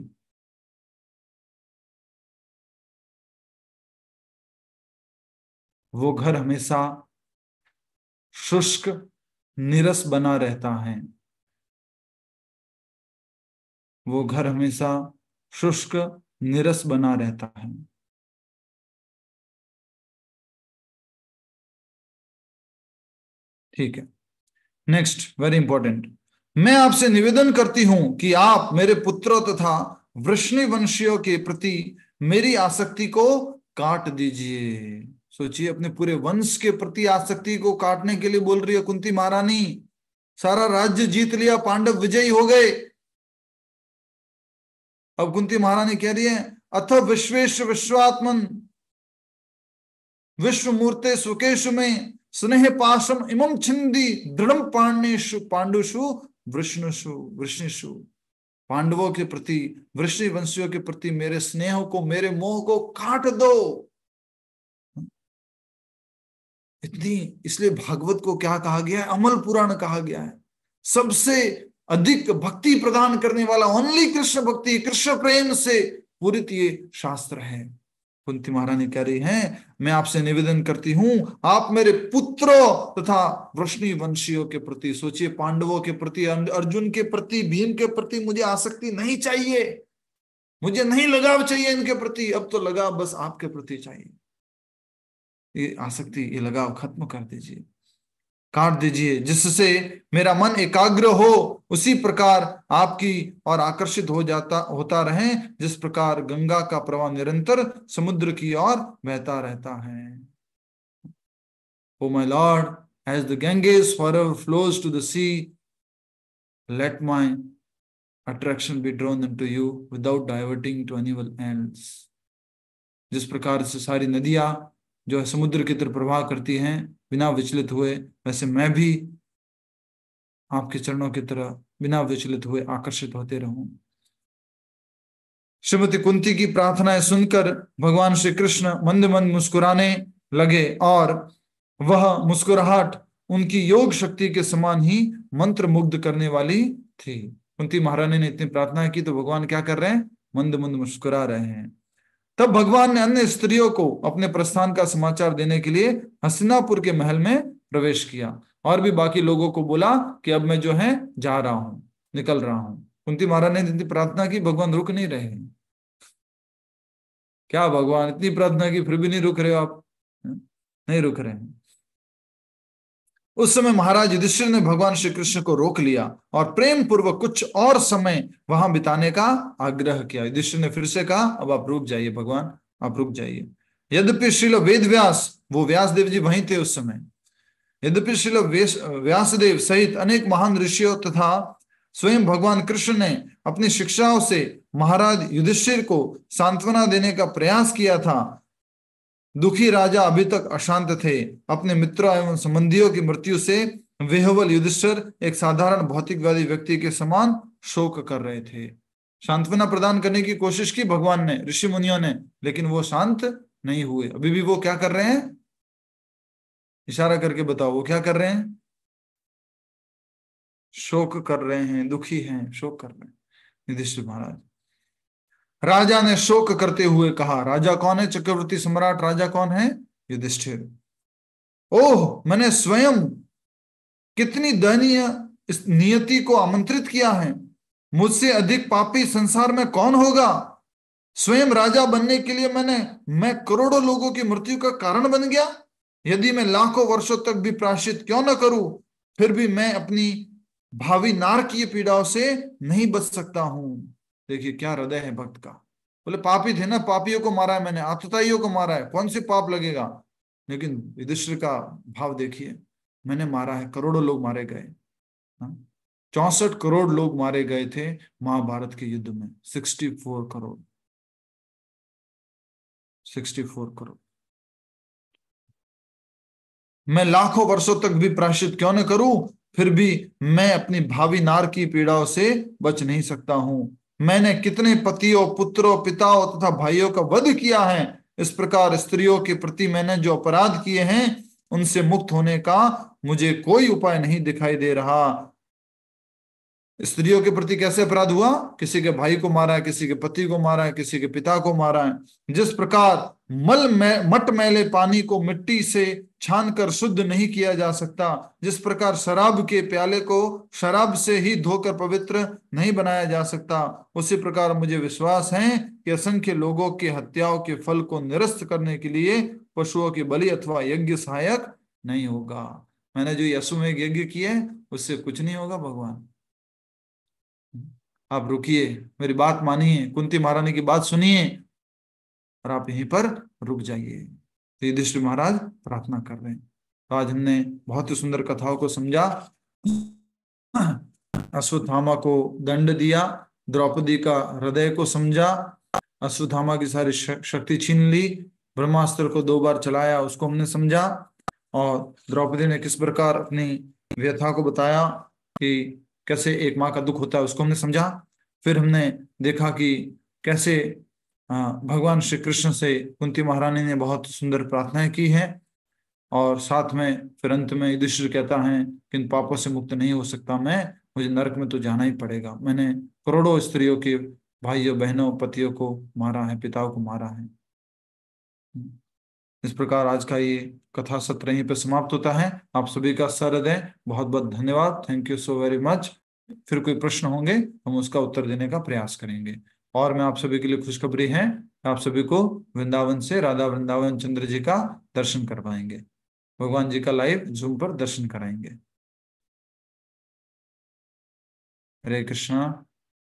वो घर हमेशा शुष्क, नीरस बना रहता है। वो घर हमेशा शुष्क, नीरस बना रहता है। ठीक है। नेक्स्ट वेरी इंपॉर्टेंट, मैं आपसे निवेदन करती हूं कि आप मेरे पुत्रों तथा वृष्णि वंशियों के प्रति मेरी आसक्ति को काट दीजिए। सोचिए, अपने पूरे वंश के प्रति आसक्ति को काटने के लिए बोल रही है कुंती महारानी। सारा राज्य जीत लिया, पांडव विजयी हो गए, अब कुंती महारानी कह रही है अथ विश्वेश विश्वात्मन विश्व मूर्ते सुकेशु में स्नेह पाशम इमम छिंदी दृढ़ पांडेशु पांडुषु वृष्णुषु वृष्णिषु। पांडवों के प्रति, वृष्णि वंशियों के प्रति मेरे स्नेह को, मेरे मोह को काट दो। इतनी, इसलिए भागवत को क्या कहा गया है, अमल पुराण कहा गया है। सबसे अधिक भक्ति प्रदान करने वाला, ओनली कृष्ण भक्ति, कृष्ण प्रेम से पूरित ये शास्त्र है। कुंती महारानी कह रही हैं, मैं आपसे निवेदन करती हूं आप मेरे पुत्रों तथा वृष्णि वंशियों के प्रति, सोचिए पांडवों के प्रति, अर्जुन के प्रति, भीम के प्रति मुझे आसक्ति नहीं चाहिए, मुझे नहीं लगाव चाहिए इनके प्रति। अब तो लगाव बस आपके प्रति चाहिए। ये आसक्ति, ये लगाव खत्म कर दीजिए, काट दीजिए, जिससे मेरा मन एकाग्र हो, उसी प्रकार आपकी और आकर्षित हो जाता होता रहे, जिस प्रकार गंगा का प्रवाह निरंतर समुद्र की ओर बहता रहता है। ओ my lord, as the Ganges forever flows to the sea, let my attraction be drawn into you without diverting to anyone else. जिस प्रकार से सारी नदियां जो है समुद्र की तरफ प्रवाह करती हैं बिना विचलित हुए, वैसे मैं भी आपके चरणों की तरह बिना विचलित हुए आकर्षित होते रहूं। श्रीमती कुंती की प्रार्थनाएं सुनकर भगवान श्री कृष्ण मंद मंद मुस्कुराने लगे, और वह मुस्कुराहट उनकी योग शक्ति के समान ही मंत्र मुग्ध करने वाली थी। कुंती महारानी ने इतनी प्रार्थना की तो भगवान क्या कर रहे हैं, मंद मंद मुस्कुरा रहे हैं। तब भगवान ने अन्य स्त्रियों को अपने प्रस्थान का समाचार देने के लिए हस्तिनापुर के महल में प्रवेश किया, और भी बाकी लोगों को बोला कि अब मैं जो है जा रहा हूं, निकल रहा हूं। कुंती महारानी ने इतनी प्रार्थना की, भगवान रुक नहीं रहे। क्या भगवान, इतनी प्रार्थना की फिर भी नहीं रुक रहे हो आप, नहीं रुक रहे। उस समय महाराज युधिष्ठिर ने भगवान श्री कृष्ण को रोक लिया और प्रेम पूर्वक कुछ और समय वहां बिताने का आग्रह किया। युधिष्ठिर ने फिर से कहा, अब आप रुक जाइए भगवान, आप रुक जाइए। यद्यपि श्रील वेदव्यास, वो व्यासदेव जी वहीं थे उस समय, यद्यपि श्रील व्यासदेव सहित अनेक महान ऋषियों तथा स्वयं भगवान कृष्ण ने अपनी शिक्षाओं से महाराज युधिष्ठिर को सांत्वना देने का प्रयास किया था, दुखी राजा अभी तक अशांत थे। अपने मित्रों एवं संबंधियों की मृत्यु से विह्वल युधिष्ठिर एक साधारण भौतिकवादी व्यक्ति के समान शोक कर रहे थे। सांत्वना प्रदान करने की कोशिश की भगवान ने, ऋषि मुनियों ने, लेकिन वो शांत नहीं हुए। अभी भी वो क्या कर रहे हैं, इशारा करके बताओ वो क्या कर रहे हैं, शोक कर रहे हैं, दुखी हैं, शोक कर रहे हैं। युधिष्ठिर महाराज, राजा ने शोक करते हुए कहा, राजा कौन है, चक्रवर्ती सम्राट राजा कौन है, युधिष्ठिर। ओह, मैंने स्वयं कितनी दयनीय इस नियति को आमंत्रित किया है, मुझसे अधिक पापी संसार में कौन होगा। स्वयं राजा बनने के लिए मैंने मैं करोड़ों लोगों की मृत्यु का कारण बन गया। यदि मैं लाखों वर्षों तक भी प्रायश्चित क्यों न करूं, फिर भी मैं अपनी भावी नारकीय पीड़ाओं से नहीं बच सकता हूं। देखिए क्या हृदय है भक्त का। बोले पापी थे ना, पापियों को मारा है मैंने, आतताइयों को मारा है, कौन से पाप लगेगा। लेकिन युधिष्ठिर का भाव देखिए, मैंने मारा है, करोड़ों लोग मारे गए, चौसठ करोड़ लोग मारे गए थे महाभारत के युद्ध में, चौंसठ करोड़ चौंसठ करोड़। मैं लाखों वर्षों तक भी प्रायश्चित क्यों न करूं, फिर भी मैं अपनी भावी नारकी पीड़ाओं से बच नहीं सकता हूं। मैंने कितने पतियों, पुत्रों, पिताओं तथा भाइयों का वध किया है। इस प्रकार स्त्रियों के प्रति मैंने जो अपराध किए हैं, उनसे मुक्त होने का मुझे कोई उपाय नहीं दिखाई दे रहा। स्त्रियों के प्रति कैसे अपराध हुआ, किसी के भाई को मारा है, किसी के पति को मारा है, किसी के पिता को मारा है। जिस प्रकार मल में मट मैले पानी को मिट्टी से छान कर शुद्ध नहीं किया जा सकता, जिस प्रकार शराब के प्याले को शराब से ही धोकर पवित्र नहीं बनाया जा सकता, उसी प्रकार मुझे विश्वास है कि असंख्य लोगों के हत्याओं के फल को निरस्त करने के लिए पशुओं की बलि अथवा यज्ञ सहायक नहीं होगा। मैंने जो यशुमेघ यज्ञ किए उससे कुछ नहीं होगा भगवान, आप रुकिए, मेरी बात मानिए, कुंती महारानी की बात सुनिए और आप यहीं पर रुक जाइए। तो युधिष्ठिर महाराज प्रार्थना कर रहे हैं। तो आज हमने बहुत ही सुंदर कथाओं को समझा, अश्वत्थामा को दंड दिया, द्रौपदी का हृदय को समझा, अश्वत्थामा की सारी शक्ति छीन ली, ब्रह्मास्त्र को दो बार चलाया उसको हमने समझा, और द्रौपदी ने किस प्रकार अपनी व्यथा को बताया कि कैसे एक माँ का दुख होता है उसको हमने समझा। फिर हमने देखा कि कैसे भगवान श्री कृष्ण से कुंती महारानी ने बहुत सुंदर प्रार्थनाएं की हैं, और साथ में फिर अंत में युधिष्ठिर कहता है कि इन पापों से मुक्त नहीं हो सकता मैं, मुझे नरक में तो जाना ही पड़ेगा, मैंने करोड़ों स्त्रियों के भाइयों बहनों पतियों को मारा है, पिताओं को मारा है। इस प्रकार आज का ये कथा सत्र यहीं पर समाप्त होता है। आप सभी का सहृदय बहुत बहुत धन्यवाद, thank you so very much. फिर कोई प्रश्न होंगे हम उसका उत्तर देने का प्रयास करेंगे। और मैं आप सभी के लिए खुशखबरी है, आप सभी को वृंदावन से राधा वृंदावन चंद्र जी का दर्शन करवाएंगे, भगवान जी का लाइव जूम पर दर्शन कराएंगे। हरे कृष्णा।